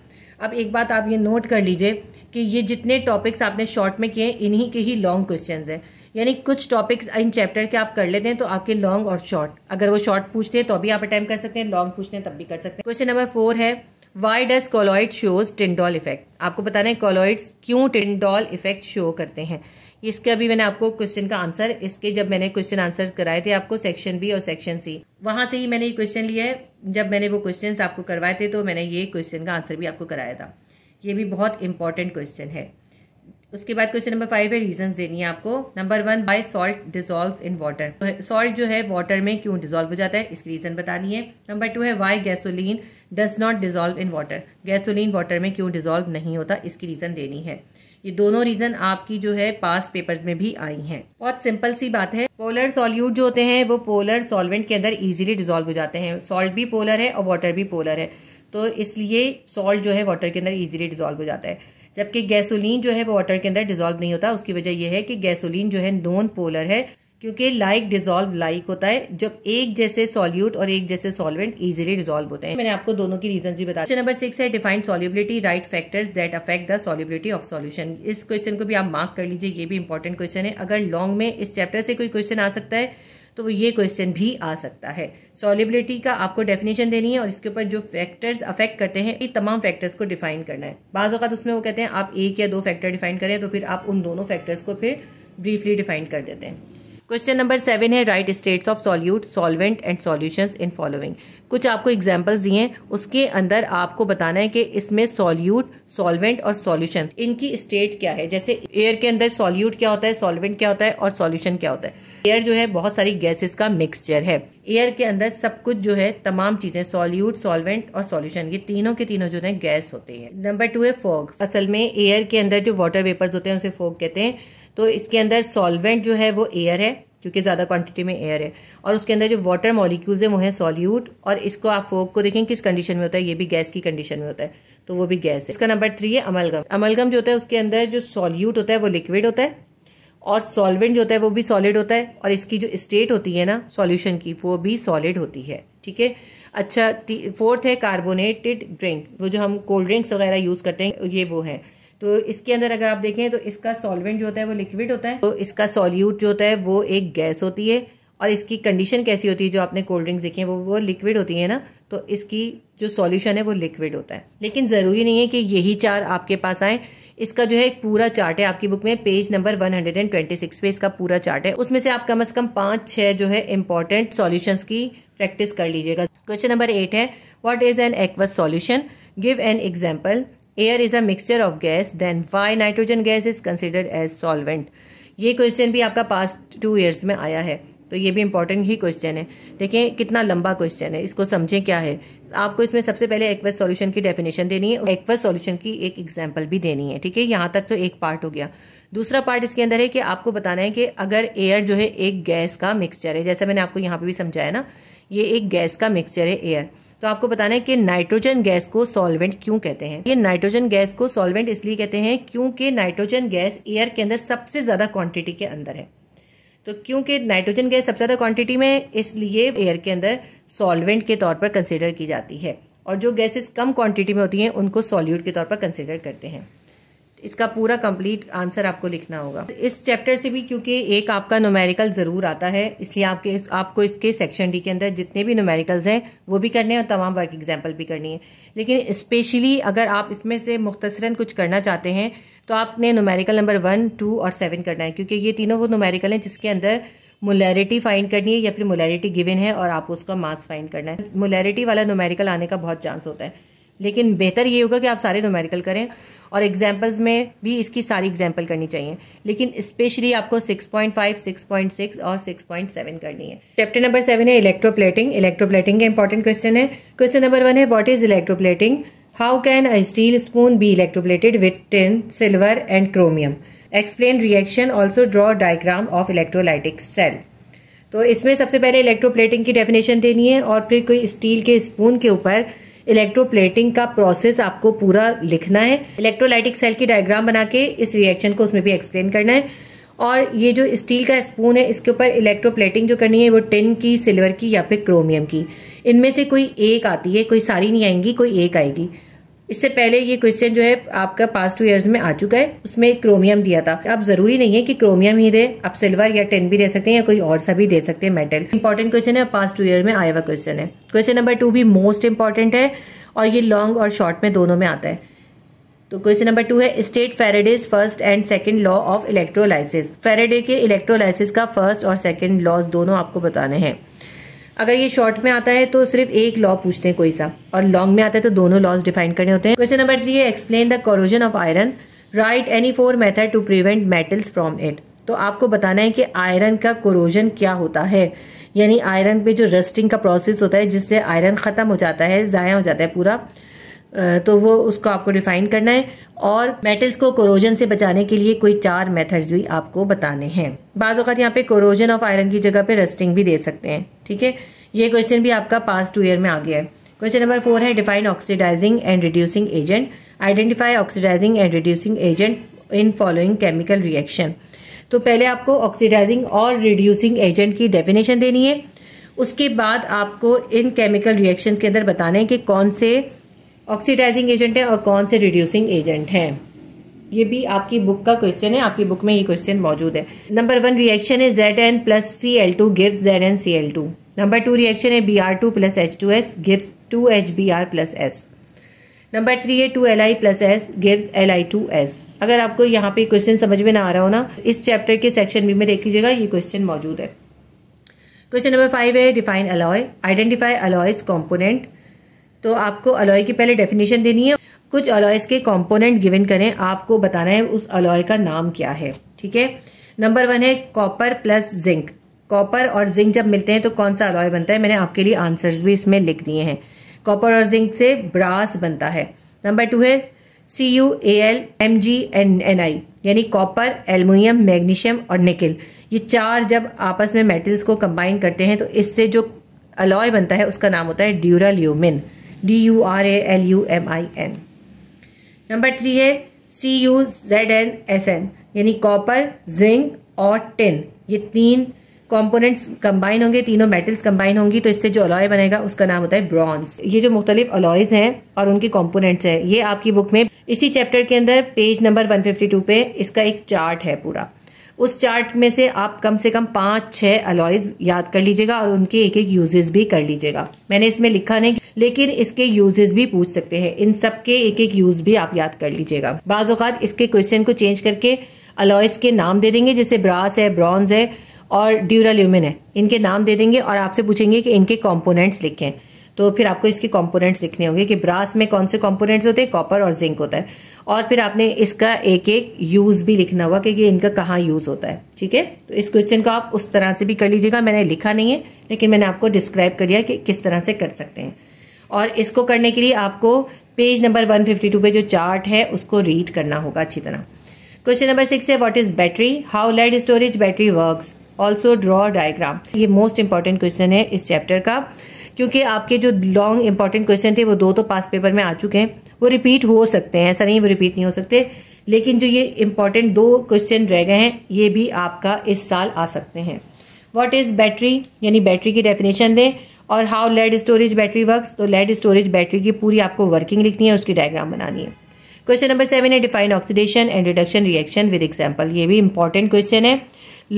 अब एक बात आप ये नोट कर लीजिए कि ये जितने टॉपिक्स आपने शॉर्ट में किए इन्हीं के ही लॉन्ग क्वेश्चन हैं, यानी कुछ टॉपिक्स इन चैप्टर के आप कर लेते हैं तो आपके लॉन्ग और शॉर्ट, अगर वो शॉर्ट पूछते हैं तो भी आप अटैम्प्ट कर सकते हैं, लॉन्ग पूछते हैं तब भी कर सकते हैं। क्वेश्चन नंबर 4 है why does colloid shows Tyndall effect. आपको बताना है कोलॉइड्स क्यों टिंडॉल इफेक्ट शो करते हैं। इसके अभी मैंने आपको क्वेश्चन का आंसर, इसके जब मैंने क्वेश्चन आंसर कराए थे आपको सेक्शन बी और सेक्शन सी, वहां से ही मैंने ये क्वेश्चन लिया है। जब मैंने वो क्वेश्चंस आपको करवाए थे तो मैंने ये क्वेश्चन का आंसर भी आपको कराया था। ये भी बहुत इंपॉर्टेंट क्वेश्चन है। उसके बाद क्वेश्चन नंबर 5 है रीजंस देनी है आपको। Number 1 why salt dissolves in water. Salt जो है वाटर में क्यों डिसॉल्व हो जाता है, इसकी रीजन बतानी है। नंबर 2 है why gasoline does not dissolve in water. Gasoline water में क्यों डिसॉल्व नहीं होता, इसकी रीजन देनी है। ये दोनों रीजन आपकी जो है पास्ट पेपर्स में भी आई हैं। बहुत सिंपल सी बात है, पोलर सॉल्यूट जो होते हैं वो पोलर सॉल्वेंट के अंदर इजीली डिसॉल्व हो जाते हैं। सॉल्ट भी पोलर है और वाटर भी पोलर है, तो इसलिए सॉल्ट जो है वाटर के अंदर इजीली डिसॉल्व हो जाता है, जबकि गैसोलीन जो है वो वाटर के अंदर डिसॉल्व नहीं होता। उसकी वजह यह है कि गैसोलीन जो है नॉन पोलर है, क्योंकि लाइक डिसॉल्व लाइक होता है। जब एक जैसे सॉल्यूट और एक जैसे सॉल्वेंट इजीली डिसॉल्व होते हैं। मैंने आपको दोनों की रीजन ही बताया। क्वेश्चन नंबर 6 है define solubility, write factors that affect the solubility of solution. इस क्वेश्चन को भी आप मार्क कर लीजिए, ये भी इंपॉर्टेंट क्वेश्चन है। अगर लॉन्ग में इस चैप्टर से कोई क्वेश्चन आ सकता है तो वो ये क्वेश्चन भी आ सकता है। सॉल्युबिलिटी का आपको डेफिनेशन देनी है और इसके ऊपर जो फैक्टर्स अफेक्ट करते हैं ये तमाम फैक्टर्स को डिफाइन करना है। बाज़ औक़ात उसमें वो कहते हैं आप 1 या 2 फैक्टर डिफाइन करें, तो फिर आप उन दोनों फैक्टर्स को फिर ब्रीफली डिफाइन कर देते हैं। क्वेश्चन नंबर 7 है write states of solute, solvent and solutions in following. कुछ आपको एग्जांपल्स दिए हैं, उसके अंदर आपको बताना है कि इसमें सॉल्यूट, सॉल्वेंट और सॉल्यूशन इनकी स्टेट क्या है। जैसे एयर के अंदर सॉल्यूट क्या होता है, सॉल्वेंट क्या होता है और सॉल्यूशन क्या होता है। एयर जो है बहुत सारी गैसेस का मिक्सचर है। एयर के अंदर सब कुछ जो है तमाम चीजें सॉल्यूट, सॉल्वेंट और सॉल्यूशन ये तीनों के तीनों जो है गैस होते हैं। नंबर 2 है फॉग। असल में एयर के अंदर जो वाटर वेपर्स होते हैं उसे फॉग कहते हैं। तो इसके अंदर सॉल्वेंट जो है वो एयर है, क्योंकि ज़्यादा क्वांटिटी में एयर है, और उसके अंदर जो वाटर मॉलिक्यूल्स हैं वो है सॉल्यूट, और इसको आप फॉग को देखें किस कंडीशन में होता है, ये भी गैस की कंडीशन में होता है, तो वो भी गैस है। इसका नंबर 3 है अमलगम। अमलगम जो होता है उसके अंदर जो सॉल्यूट होता है वो लिक्विड होता है और सॉल्वेंट जो होता है वो भी सॉलिड होता है, और इसकी जो स्टेट होती है ना सॉल्यूशन की वो भी सॉलिड होती है, ठीक है। अच्छा, 4th है कार्बोनेटेड ड्रिंक। वो जो हम कोल्ड ड्रिंक्स वगैरह यूज़ करते हैं ये वो है। तो इसके अंदर अगर आप देखें तो इसका सॉल्वेंट जो होता है वो लिक्विड होता है, तो इसका सॉल्यूट जो होता है वो एक गैस होती है, और इसकी कंडीशन कैसी होती है, जो आपने कोल्ड ड्रिंक्स देखे हैं वो लिक्विड होती है ना, तो इसकी जो सॉल्यूशन है वो लिक्विड होता है। लेकिन ज़रूरी नहीं है कि यही 4 आपके पास आए। इसका जो है एक पूरा चार्ट है आपकी बुक में, पेज नंबर 126 पे इसका पूरा चार्ट है। उसमें से आप कम से कम 5-6 जो है इंपॉर्टेंट सॉल्यूशंस की प्रैक्टिस कर लीजिएगा। क्वेश्चन नंबर 8 है what is an aqueous solution, give an example. air is a mixture of gas, then why nitrogen gas is considered as solvent? ये क्वेश्चन भी आपका पास्ट 2 ईयर्स में आया है, तो ये भी इम्पोर्टेंट ही क्वेश्चन है। देखें कितना लंबा क्वेश्चन है, इसको समझें क्या है। आपको इसमें सबसे पहले एक्वस सॉल्यूशन की डेफिनेशन देनी है और एक्वस सॉल्यूशन की एक एग्जांपल भी देनी है। ठीक है, यहाँ तक तो एक पार्ट हो गया। दूसरा पार्ट इसके अंदर है कि आपको बताना है कि अगर एयर जो है एक गैस का मिक्सचर है, जैसे मैंने आपको यहाँ पर भी समझाया ना, ये एक गैस का मिक्सचर है एयर, तो आपको बताना है कि नाइट्रोजन गैस को सॉल्वेंट क्यों कहते हैं। ये नाइट्रोजन गैस को सॉल्वेंट इसलिए कहते हैं क्योंकि नाइट्रोजन गैस एयर के अंदर सबसे ज़्यादा क्वांटिटी के अंदर है। तो क्योंकि नाइट्रोजन गैस सबसे ज़्यादा क्वांटिटी में है, इसलिए एयर के अंदर सॉल्वेंट के तौर पर कंसिडर की जाती है, और जो गैसेस कम क्वांटिटी में होती हैं उनको सॉल्यूट के तौर पर कंसिडर करते हैं। इसका पूरा कंप्लीट आंसर आपको लिखना होगा। इस चैप्टर से भी क्योंकि एक आपका न्यूमेरिकल ज़रूर आता है, इसलिए आपको इसके सेक्शन डी के अंदर जितने भी न्यूमेरिकल्स हैं वो भी करने हैं और तमाम वर्क एग्जाम्पल भी करनी है। लेकिन स्पेशली अगर आप इसमें से मुख्तसरन कुछ करना चाहते हैं तो आपने न्यूमेरिकल नंबर 1, 2 और 7 करना है, क्योंकि ये तीनों वो न्यूमेरिकल हैं जिसके अंदर मोलैरिटी फाइंड करनी है या फिर मोलैरिटी गिवन है और आपको उसका मास फाइंड करना है। मोलैरिटी वाला न्यूमेरिकल आने का बहुत चांस होता है, लेकिन बेहतर ये होगा कि आप सारे न्यूमेरिकल करें और एग्जाम्पल्स में भी इसकी सारी एग्जाम्पल करनी चाहिए, लेकिन स्पेशली आपको 6.5, 6.6 और 6.7 करनी है। चैप्टर नंबर 7 है इलेक्ट्रोप्लेटिंग। इलेक्ट्रोप्लेटिंग के इंपॉर्टेंट क्वेश्चन है। क्वेश्चन नंबर 1 है what is electroplating? How can a steel spoon be electroplated with tin, silver and chromium? Explain reaction, also draw diagram of electrolytic cell. तो इसमें सबसे पहले electroplating की definition देनी है और फिर कोई स्टील के स्पून के ऊपर इलेक्ट्रोप्लेटिंग का प्रोसेस आपको पूरा लिखना है। इलेक्ट्रोलाइटिक सेल की डायग्राम बना के इस रिएक्शन को उसमें भी एक्सप्लेन करना है, और ये जो स्टील का स्पून है इसके ऊपर इलेक्ट्रोप्लेटिंग जो करनी है वो टिन की, सिल्वर की या फिर क्रोमियम की, इनमें से कोई एक आती है, कोई सारी नहीं आएंगी, कोई एक आएगी। इससे पहले ये क्वेश्चन जो है आपका पास्ट 2 ईयर्स में आ चुका है, उसमें क्रोमियम दिया था। अब जरूरी नहीं है कि क्रोमियम ही दे, आप सिल्वर या टिन भी दे सकते हैं या कोई और सा भी दे सकते हैं मेटल। इंपॉर्टेंट क्वेश्चन है, पास्ट 2 ईयर में आया हुआ क्वेश्चन है। क्वेश्चन नंबर 2 भी मोस्ट इंपॉर्टेंट है और ये लॉन्ग और शॉर्ट में दोनों में आता है। तो क्वेश्चन नंबर 2 है state Faraday's first and second law of electrolysis. Faraday के इलेक्ट्रोलाइसिस का फर्स्ट और सेकेंड लॉज दोनों आपको बताने हैं। अगर ये शॉर्ट में आता है तो सिर्फ एक लॉ पूछते हैं कोई सा, और लॉन्ग में आता है तो दोनों लॉज डिफाइन करने होते हैं। क्वेश्चन नंबर 3 है explain the corrosion of iron, write any 4 method to prevent metals from it. तो आपको बताना है कि आयरन का कोरोजन क्या होता है, यानी आयरन पे जो रस्टिंग का प्रोसेस होता है जिससे आयरन ख़त्म हो जाता है, ज़ाया हो जाता है पूरा, तो वो उसको आपको डिफाइन करना है। और मेटल्स को कोरोजन से बचाने के लिए कोई 4 मेथड्स भी आपको बताने हैं। बाज़ औक़ात यहाँ पे कोरोजन ऑफ आयरन की जगह पे रस्टिंग भी दे सकते हैं। ठीक है, ये क्वेश्चन भी आपका पास्ट 2 ईयर में आ गया है। क्वेश्चन नंबर 4 है define oxidising and reducing agent, identify oxidising and reducing agent in following chemical reaction. तो पहले आपको ऑक्सीडाइजिंग और रिड्यूसिंग एजेंट की डेफिनेशन देनी है, उसके बाद आपको इन केमिकल रिएक्शन के अंदर बताना है कि कौन से ऑक्सीडाइजिंग एजेंट है और कौन से रिड्यूसिंग एजेंट हैं। ये भी आपकी बुक का क्वेश्चन है, आपकी बुक में ये क्वेश्चन मौजूद है। नंबर 1 रिएक्शन है ZN+Cl2 gives ZnCl2। Number 2 reaction है Br2+H2S गिव्स 2HBr+S। नंबर 3 है 2Li+S गिव्स Li2S। अगर आपको यहाँ पे क्वेश्चन समझ में ना आ रहा हो ना, इस चैप्टर के सेक्शन बी में देख लीजिएगा, ये क्वेश्चन मौजूद है। क्वेश्चन नंबर 5 है define alloy, identify alloys component. तो आपको अलॉय की पहले डेफिनेशन देनी है, कुछ अलॉयज के कंपोनेंट गिवन करें, आपको बताना है उस अलॉय का नाम क्या है। ठीक है, नंबर 1 है कॉपर+जिंक। कॉपर और जिंक जब मिलते हैं तो कौन सा अलॉय बनता है, मैंने आपके लिए आंसर्स भी इसमें लिख दिए हैं। कॉपर और जिंक से ब्रास बनता है। नंबर 2 है CuAl, Mg and Ni, यानी कॉपर, एल्युमिनियम, मैग्नीशियम और निकल, ये 4 जब आपस में मेटल्स को कंबाइन करते हैं तो इससे जो अलॉय बनता है उसका नाम होता है ड्यूराल्यूमिन, DURALUMIN। नंबर 3 है CuZnSn, यानी कॉपर, जिंक और टिन, ये 3 कंपोनेंट्स कंबाइन होंगे, तीनों मेटल्स कंबाइन होंगी तो इससे जो अलॉय बनेगा उसका नाम होता है ब्रॉन्ज। ये जो मुख्तलिफ अलॉयज हैं और उनके कंपोनेंट्स हैं, ये आपकी बुक में इसी चैप्टर के अंदर पेज नंबर 152 पे इसका एक चार्ट है पूरा। उस चार्ट में से आप कम से कम 5-6 अलॉयज याद कर लीजिएगा और उनके एक-एक यूजेस भी कर लीजिएगा। मैंने इसमें लिखा नहीं, लेकिन इसके यूजेस भी पूछ सकते हैं, इन सब के एक-एक यूज भी आप याद कर लीजिएगा। बाज़ औक़ात इसके क्वेश्चन को चेंज करके अलॉयज के नाम दे देंगे, जैसे ब्रास है, ब्रॉन्ज है और ड्यूराल्यूमिन है, इनके नाम दे देंगे और आपसे पूछेंगे कि इनके कॉम्पोनेंट्स लिखें। तो फिर आपको इसके कंपोनेंट्स दिखने होंगे कि ब्रास में कौन से कंपोनेंट्स होते हैं, कॉपर और जिंक होता है। और फिर आपने इसका एक एक यूज भी लिखना होगा कि ये इनका कहाँ यूज होता है। ठीक है, तो इस क्वेश्चन को आप उस तरह से भी कर लीजिएगा। मैंने लिखा नहीं है लेकिन मैंने आपको डिस्क्राइब कर दिया कि किस तरह से कर सकते हैं। और इसको करने के लिए आपको पेज नंबर 152 पे जो चार्ट है उसको रीड करना होगा अच्छी तरह। क्वेश्चन नंबर 6 है, what is battery, how lead storage battery works, also draw diagram. ये मोस्ट इंपॉर्टेंट क्वेश्चन है इस चैप्टर का, क्योंकि आपके जो लॉन्ग इंपॉर्टेंट क्वेश्चन थे वो दो तो पास पेपर में आ चुके हैं, वो रिपीट हो सकते हैं, ऐसा नहीं वो रिपीट नहीं हो सकते, लेकिन जो ये इंपॉर्टेंट दो क्वेश्चन रह गए हैं ये भी आपका इस साल आ सकते हैं। व्हाट इज बैटरी यानी बैटरी की डेफिनेशन दें, और how lead storage battery works, तो लेड स्टोरेज बैटरी की पूरी आपको वर्किंग लिखनी है, उसकी डायग्राम बनानी है। क्वेश्चन नंबर 7 है, define oxidation and reduction reaction with example. ये भी इंपॉर्टेंट क्वेश्चन है,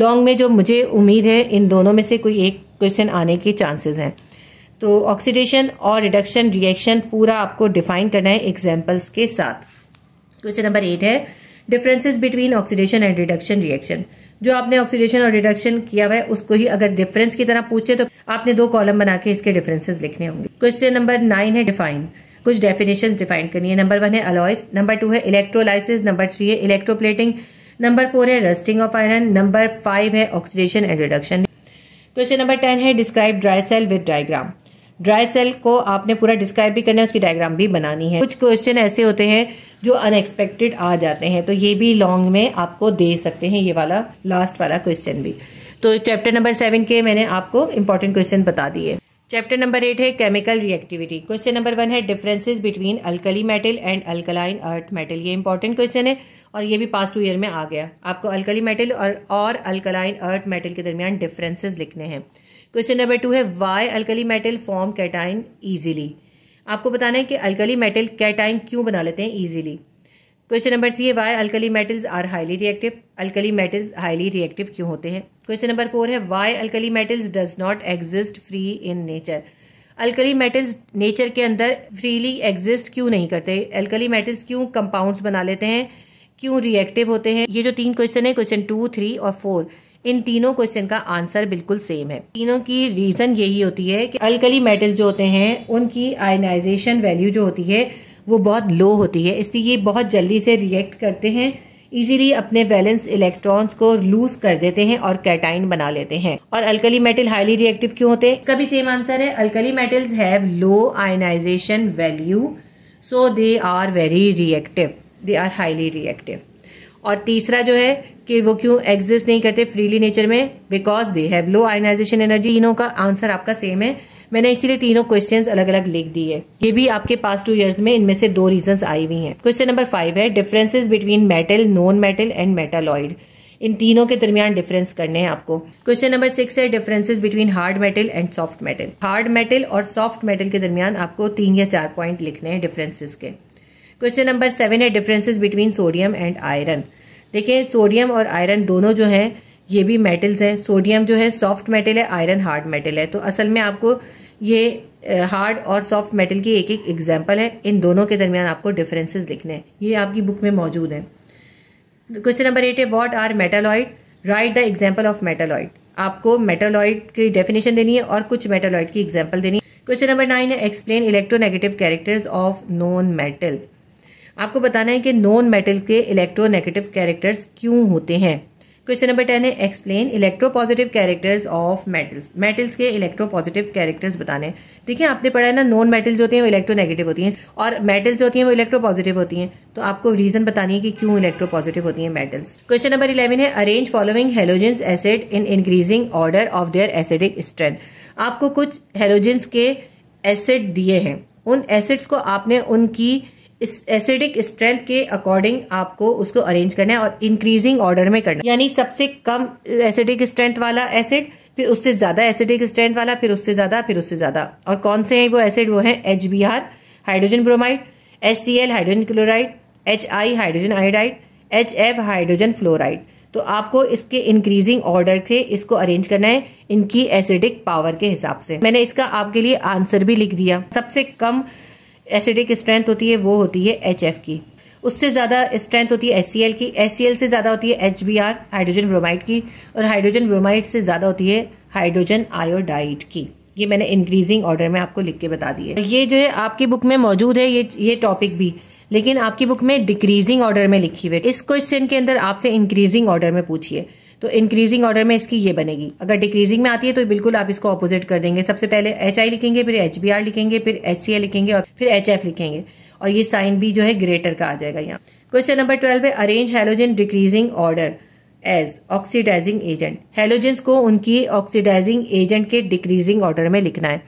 लॉन्ग में जो मुझे उम्मीद है इन दोनों में से कोई एक क्वेश्चन आने के चांसेस हैं। तो ऑक्सीडेशन और रिडक्शन रिएक्शन पूरा आपको डिफाइन करना है एग्जाम्पल्स के साथ। क्वेश्चन नंबर 8 है, differences between oxidation and reduction reaction. जो आपने ऑक्सीडेशन और रिडक्शन किया हुआ है उसको ही अगर डिफरेंस की तरह पूछे तो आपने दो कॉलम बना के इसके डिफरेंसेस लिखने होंगे। क्वेश्चन नंबर 9 है, डिफाइन, कुछ डेफिनेशंस डिफाइन करनी है। नंबर 1 है अलॉयज, नंबर 2 है इलेक्ट्रोलाइसिस, नंबर 3 है इलेक्ट्रोप्लेटिंग, नंबर 4 है रस्टिंग ऑफ आयरन, नंबर 5 है oxidation and reduction. Question number 10 है, describe dry cell with diagram. Dry cell को आपने पूरा डिस्क्राइब भी करना है, उसकी डायग्राम भी बनानी है। कुछ क्वेश्चन ऐसे होते हैं जो अनएक्सपेक्टेड आ जाते हैं, तो ये भी लॉन्ग में आपको दे सकते हैं, ये वाला लास्ट वाला क्वेश्चन भी। तो चैप्टर नंबर 7 के मैंने आपको इंपॉर्टेंट क्वेश्चन बता दिए। चैप्टर नंबर 8 है, केमिकल रिएक्टिविटी। क्वेश्चन नंबर 1 है, differences between alkali metal and alkaline earth metal. ये इंपॉर्टेंट क्वेश्चन है और ये भी पास्ट 2 ईयर में आ गया। आपको अल्कली मेटल और अल्कलाइन अर्थ मेटल के दरमियान डिफरेंसेस लिखने हैं। क्वेश्चन नंबर 2 है, why alkali metal form cation easily. आपको बताना है कि अल्कली मेटल कैटाइन क्यों बना लेते हैं इजीली। क्वेश्चन नंबर 3 है, why alkali metals are highly reactive. Alkali metals highly reactive क्यों होते हैं। क्वेश्चन नंबर 4 है, why alkali metals does not exist free in nature. Alkali metals nature के अंदर फ्रीली एग्जिस्ट क्यों नहीं करते, अल्कली मेटल्स क्यों कंपाउंड्स बना लेते हैं, क्यों रिएक्टिव होते हैं। ये जो 3 क्वेश्चन है, क्वेश्चन 2, 3 और 4, इन तीनों क्वेश्चन का आंसर बिल्कुल सेम है। तीनों की रीजन यही होती है कि अल्कली मेटल्स जो होते हैं उनकी आयनाइजेशन वैल्यू जो होती है वो बहुत लो होती है, इसलिए ये बहुत जल्दी से रिएक्ट करते हैं, इजीली अपने वैलेंस इलेक्ट्रॉन्स को लूज कर देते हैं और कैटाइन बना लेते हैं। और अल्कली मेटल हाईली रिएक्टिव क्यों होते हैं, इसका भी सेम आंसर है, alkali metals have low ionisation value so they are very reactive, they are highly reactive. और तीसरा जो है कि वो क्यों एग्जिस्ट नहीं करते फ्रीली नेचर में, because they have low ionisation energy. इनों का आंसर आपका सेम है, मैंने इसीलिए तीनों क्वेश्चंस अलग अलग लिख दिए। ये भी आपके पास्ट 2 इयर्स में इनमें से 2 रीजंस आई हुई हैं। क्वेश्चन नंबर 5 है, differences between metal, non metal and metalloid. इन तीनों के दरमियान डिफरेंस करने हैं आपको। क्वेश्चन नंबर 6 है, differences between hard metal and soft metal. Hard metal और सॉफ्ट मेटल के दरमियान आपको 3 या 4 पॉइंट लिखने हैं डिफरेंसेस के। क्वेश्चन नंबर 7 है, differences between sodium and iron. देखिए सोडियम और आयरन दोनों जो है ये भी मेटल्स हैं, सोडियम जो है सॉफ्ट मेटल है, आयरन हार्ड मेटल है। तो असल में आपको ये हार्ड और सॉफ्ट मेटल की एक एक एग्जाम्पल है, इन दोनों के दरमियान आपको डिफरेंसेस लिखने हैं, ये आपकी बुक में मौजूद है। क्वेश्चन नंबर 8 है, what are metalloid, write the example of metalloid. आपको मेटालॉइड की डेफिनेशन देनी है और कुछ मेटालॉइड की एग्जाम्पल देनी है। क्वेश्चन नंबर 9 है, explain electronegative characters of non metal. आपको बताना है कि नॉन मेटल के इलेक्ट्रोनेगेटिव कैरेक्टर्स क्यों होते हैं। क्वेश्चन नंबर 10 है, explain electropositive characters of metals. Metals के इलेक्ट्रोपॉजिटिव कैरेक्टर्स बताने। देखिए आपने पढ़ा है ना, नॉन मेटल्स होती हैं वो इलेक्ट्रोनेगेटिव होती हैं और मेटल्स होती हैं वो इलेक्ट्रोपॉजिटिव होती हैं, तो आपको रीजन बतानी है कि क्यों इलेक्ट्रोपॉजिटिव होती हैं मेटल्स। क्वेश्चन नंबर 11 है, arrange following halogens acid in increasing order of their acidic strength. आपको कुछ हैलोजेंस के एसिड दिए हैं, उन एसिड्स को आपने उनकी इस एसिडिक स्ट्रेंथ के अकॉर्डिंग आपको उसको अरेंज करना है और इंक्रीजिंग ऑर्डर में करना है, यानी सबसे कम एसिडिक स्ट्रेंथ वाला एसिड, फिर उससे ज्यादा एसिडिक स्ट्रेंथ वाला, फिर उससे ज्यादा, फिर उससे ज्यादा। और कौन से हैं वो एसिड, वो हैं HBr hydrogen bromide, HCl hydrogen chloride, HI hydrogen iodide, HF hydrogen fluoride. तो आपको इसके इंक्रीजिंग ऑर्डर से इसको अरेंज करना है इनकी एसिडिक पावर के हिसाब से। मैंने इसका आपके लिए आंसर भी लिख दिया, सबसे कम एसिडिक स्ट्रेंथ होती है वो होती है HF की, उससे ज्यादा स्ट्रेंथ होती है HCl की, HCl से ज्यादा होती है HBr हाइड्रोजन ब्रोमाइड की, और हाइड्रोजन ब्रोमाइड से ज्यादा होती है हाइड्रोजन आयोडाइड की। ये मैंने इंक्रीजिंग ऑर्डर में आपको लिख के बता दी है। ये जो है आपकी बुक में मौजूद है ये टॉपिक भी, लेकिन आपकी बुक में डिक्रीजिंग ऑर्डर में लिखी हुई है। इस क्वेश्चन के अंदर आपसे इंक्रीजिंग ऑर्डर में पूछिए तो इंक्रीजिंग ऑर्डर में इसकी ये बनेगी। अगर डिक्रीजिंग में आती है तो बिल्कुल आप इसको ऑपोजिट कर देंगे। सबसे पहले HI लिखेंगे, फिर HBR लिखेंगे, फिर HCL लिखेंगे और फिर HF लिखेंगे और ये साइन भी जो है ग्रेटर का आ जाएगा। यहाँ क्वेश्चन नंबर 12 है, arrange halogen decreasing order as oxidising agent. Halogens को उनकी ऑक्सीडाइजिंग एजेंट के डिक्रीजिंग ऑर्डर में लिखना है।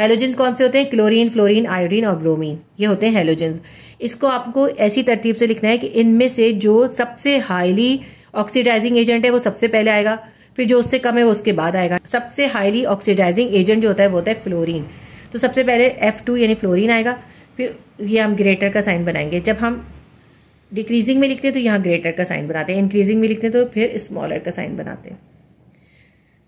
हैलोजेंस कौन से होते हैं? क्लोरीन, फ्लोरीन, आयोडीन और ब्रोमीन, ये होते हैं हैलोजेंस। इसको आपको ऐसी तरतीब से लिखना है कि इनमें से जो सबसे हाईली ऑक्सीडाइजिंग एजेंट है वो सबसे पहले आएगा, फिर जो उससे कम है वो उसके बाद आएगा। सबसे हाईली ऑक्सीडाइजिंग एजेंट जो होता है वो होता है फ्लोरीन, तो सबसे पहले F2 यानी फ्लोरीन आएगा, फिर ये हम ग्रेटर का साइन बनाएंगे। जब हम डिक्रीजिंग में लिखते हैं तो यहाँ ग्रेटर का साइन बनाते हैं, इंक्रीजिंग में लिखते हैं तो फिर स्मॉलर का साइन बनाते हैं।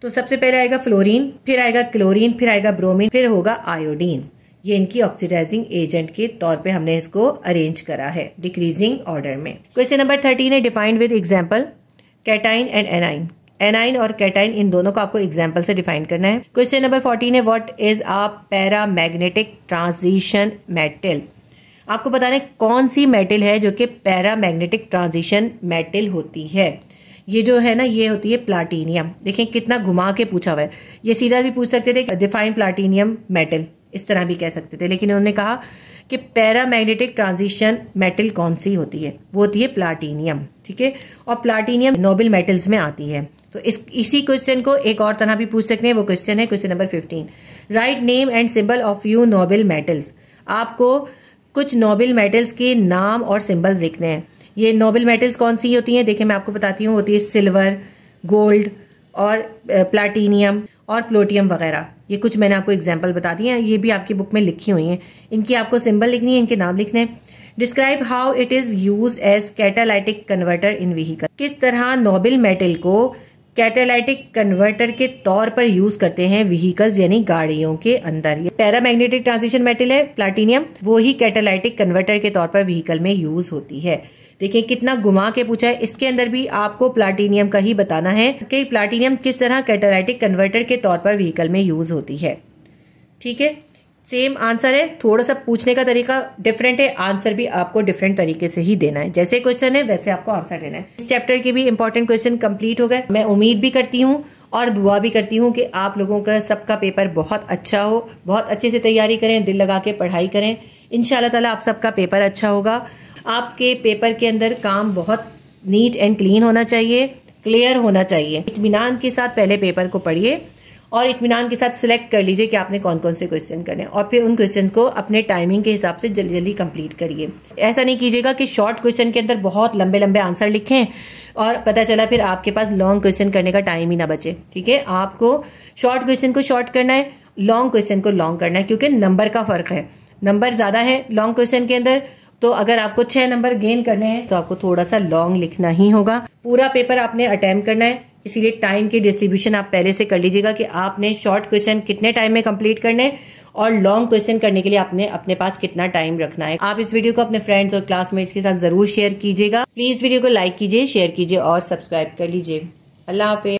तो सबसे पहले आएगा फ्लोरीन, फिर आएगा क्लोरीन, फिर आएगा ब्रोमीन, फिर होगा आयोडीन। ये इनकी ऑक्सीडाइजिंग एजेंट के तौर पे हमने इसको अरेंज करा है डिक्रीजिंग ऑर्डर में। क्वेश्चन नंबर 13 है, defined with example cation and anion. Anion और कैटाइन इन दोनों को आपको एग्जाम्पल से डिफाइन करना है। क्वेश्चन नंबर 14 है, what is a paramagnetic transition metal. आपको बताना है कौन सी मेटल है जो कि पैरामैग्नेटिक ट्रांजिशन मेटल होती है। ये जो है ना ये होती है प्लाटिनियम। देखें कितना घुमा के पूछा हुआ है, ये सीधा भी पूछ सकते थे डिफाइन प्लाटिनियम मेटल, इस तरह भी कह सकते थे, लेकिन उन्होंने कहा कि पैरामैग्नेटिक ट्रांजिशन मेटल कौन सी होती है, वो होती है प्लाटिनियम। ठीक है, और प्लाटिनियम नोबेल मेटल्स में आती है। तो इसी क्वेश्चन को एक और तरह भी पूछ सकते हैं, वो क्वेश्चन है question number 15, write name and symbol of you noble metals. आपको कुछ नोबेल मेटल्स के नाम और सिंबल्स लिखने हैं। ये नोबेल मेटल्स कौन सी होती हैं? देखिए मैं आपको बताती हूँ, होती है सिल्वर, गोल्ड और प्लाटिनियम और प्लोटियम वगैरह। ये कुछ मैंने आपको एग्जाम्पल बता दी हैं, ये भी आपकी बुक में लिखी हुई हैं। इनकी आपको सिंबल लिखनी है, इनके नाम लिखने हैं। Describe how it is use as catalytic converter in vehicle. किस तरह नोबेल मेटल को कैटालाइटिक कन्वर्टर के तौर पर यूज करते हैं व्हीकल्स यानी गाड़ियों के अंदर। ये पैरामैग्नेटिक ट्रांजिशन मेटल है प्लाटिनियम, वो ही कैटालाइटिक कन्वर्टर के तौर पर व्हीकल में यूज होती है। देखिए कितना घुमा के पूछा है, इसके अंदर भी आपको प्लाटिनियम का ही बताना है कि प्लाटिनियम किस तरह कैटालाइटिक कन्वर्टर के तौर पर व्हीकल में यूज होती है। ठीक है, सेम आंसर है, थोड़ा सा पूछने का तरीका डिफरेंट है, आंसर भी आपको डिफरेंट तरीके से ही देना है। जैसे क्वेश्चन है वैसे आपको आंसर देना है। इस चैप्टर के भी इंपॉर्टेंट क्वेश्चन कंप्लीट हो गए। मैं उम्मीद भी करती हूँ और दुआ भी करती हूँ कि आप लोगों का सबका पेपर बहुत अच्छा हो, बहुत अच्छे से तैयारी करें, दिल लगा के पढ़ाई करें। इंशाल्लाह ताला आप सबका पेपर अच्छा होगा। आपके पेपर के अंदर काम बहुत नीट एंड क्लीन होना चाहिए, क्लियर होना चाहिए। इत्मीनान के साथ पहले पेपर को पढ़िए और इत्मीनान के साथ सिलेक्ट कर लीजिए कि आपने कौन कौन से क्वेश्चन करने हैं और फिर उन क्वेश्चन को अपने टाइमिंग के हिसाब से जल्दी जल्दी कंप्लीट करिए। ऐसा नहीं कीजिएगा कि शॉर्ट क्वेश्चन के अंदर बहुत लंबे लंबे आंसर लिखें और पता चला फिर आपके पास लॉन्ग क्वेश्चन करने का टाइम ही ना बचे। ठीक है, आपको शॉर्ट क्वेश्चन को शॉर्ट करना है, लॉन्ग क्वेश्चन को लॉन्ग करना है, क्योंकि नंबर का फर्क है, नंबर ज्यादा है लॉन्ग क्वेश्चन के अंदर। तो अगर आपको 6 नंबर गेन करने हैं तो आपको थोड़ा सा लॉन्ग लिखना ही होगा। पूरा पेपर आपने अटेम्प्ट करना है, इसीलिए टाइम की डिस्ट्रीब्यूशन आप पहले से कर लीजिएगा कि आपने शॉर्ट क्वेश्चन कितने टाइम में कंप्लीट करने और लॉन्ग क्वेश्चन करने के लिए आपने अपने पास कितना टाइम रखना है। आप इस वीडियो को अपने फ्रेंड्स और क्लासमेट्स के साथ जरूर शेयर कीजिएगा। प्लीज वीडियो को लाइक कीजिए, शेयर कीजिए और सब्सक्राइब कर लीजिए। अल्लाह हाफिज।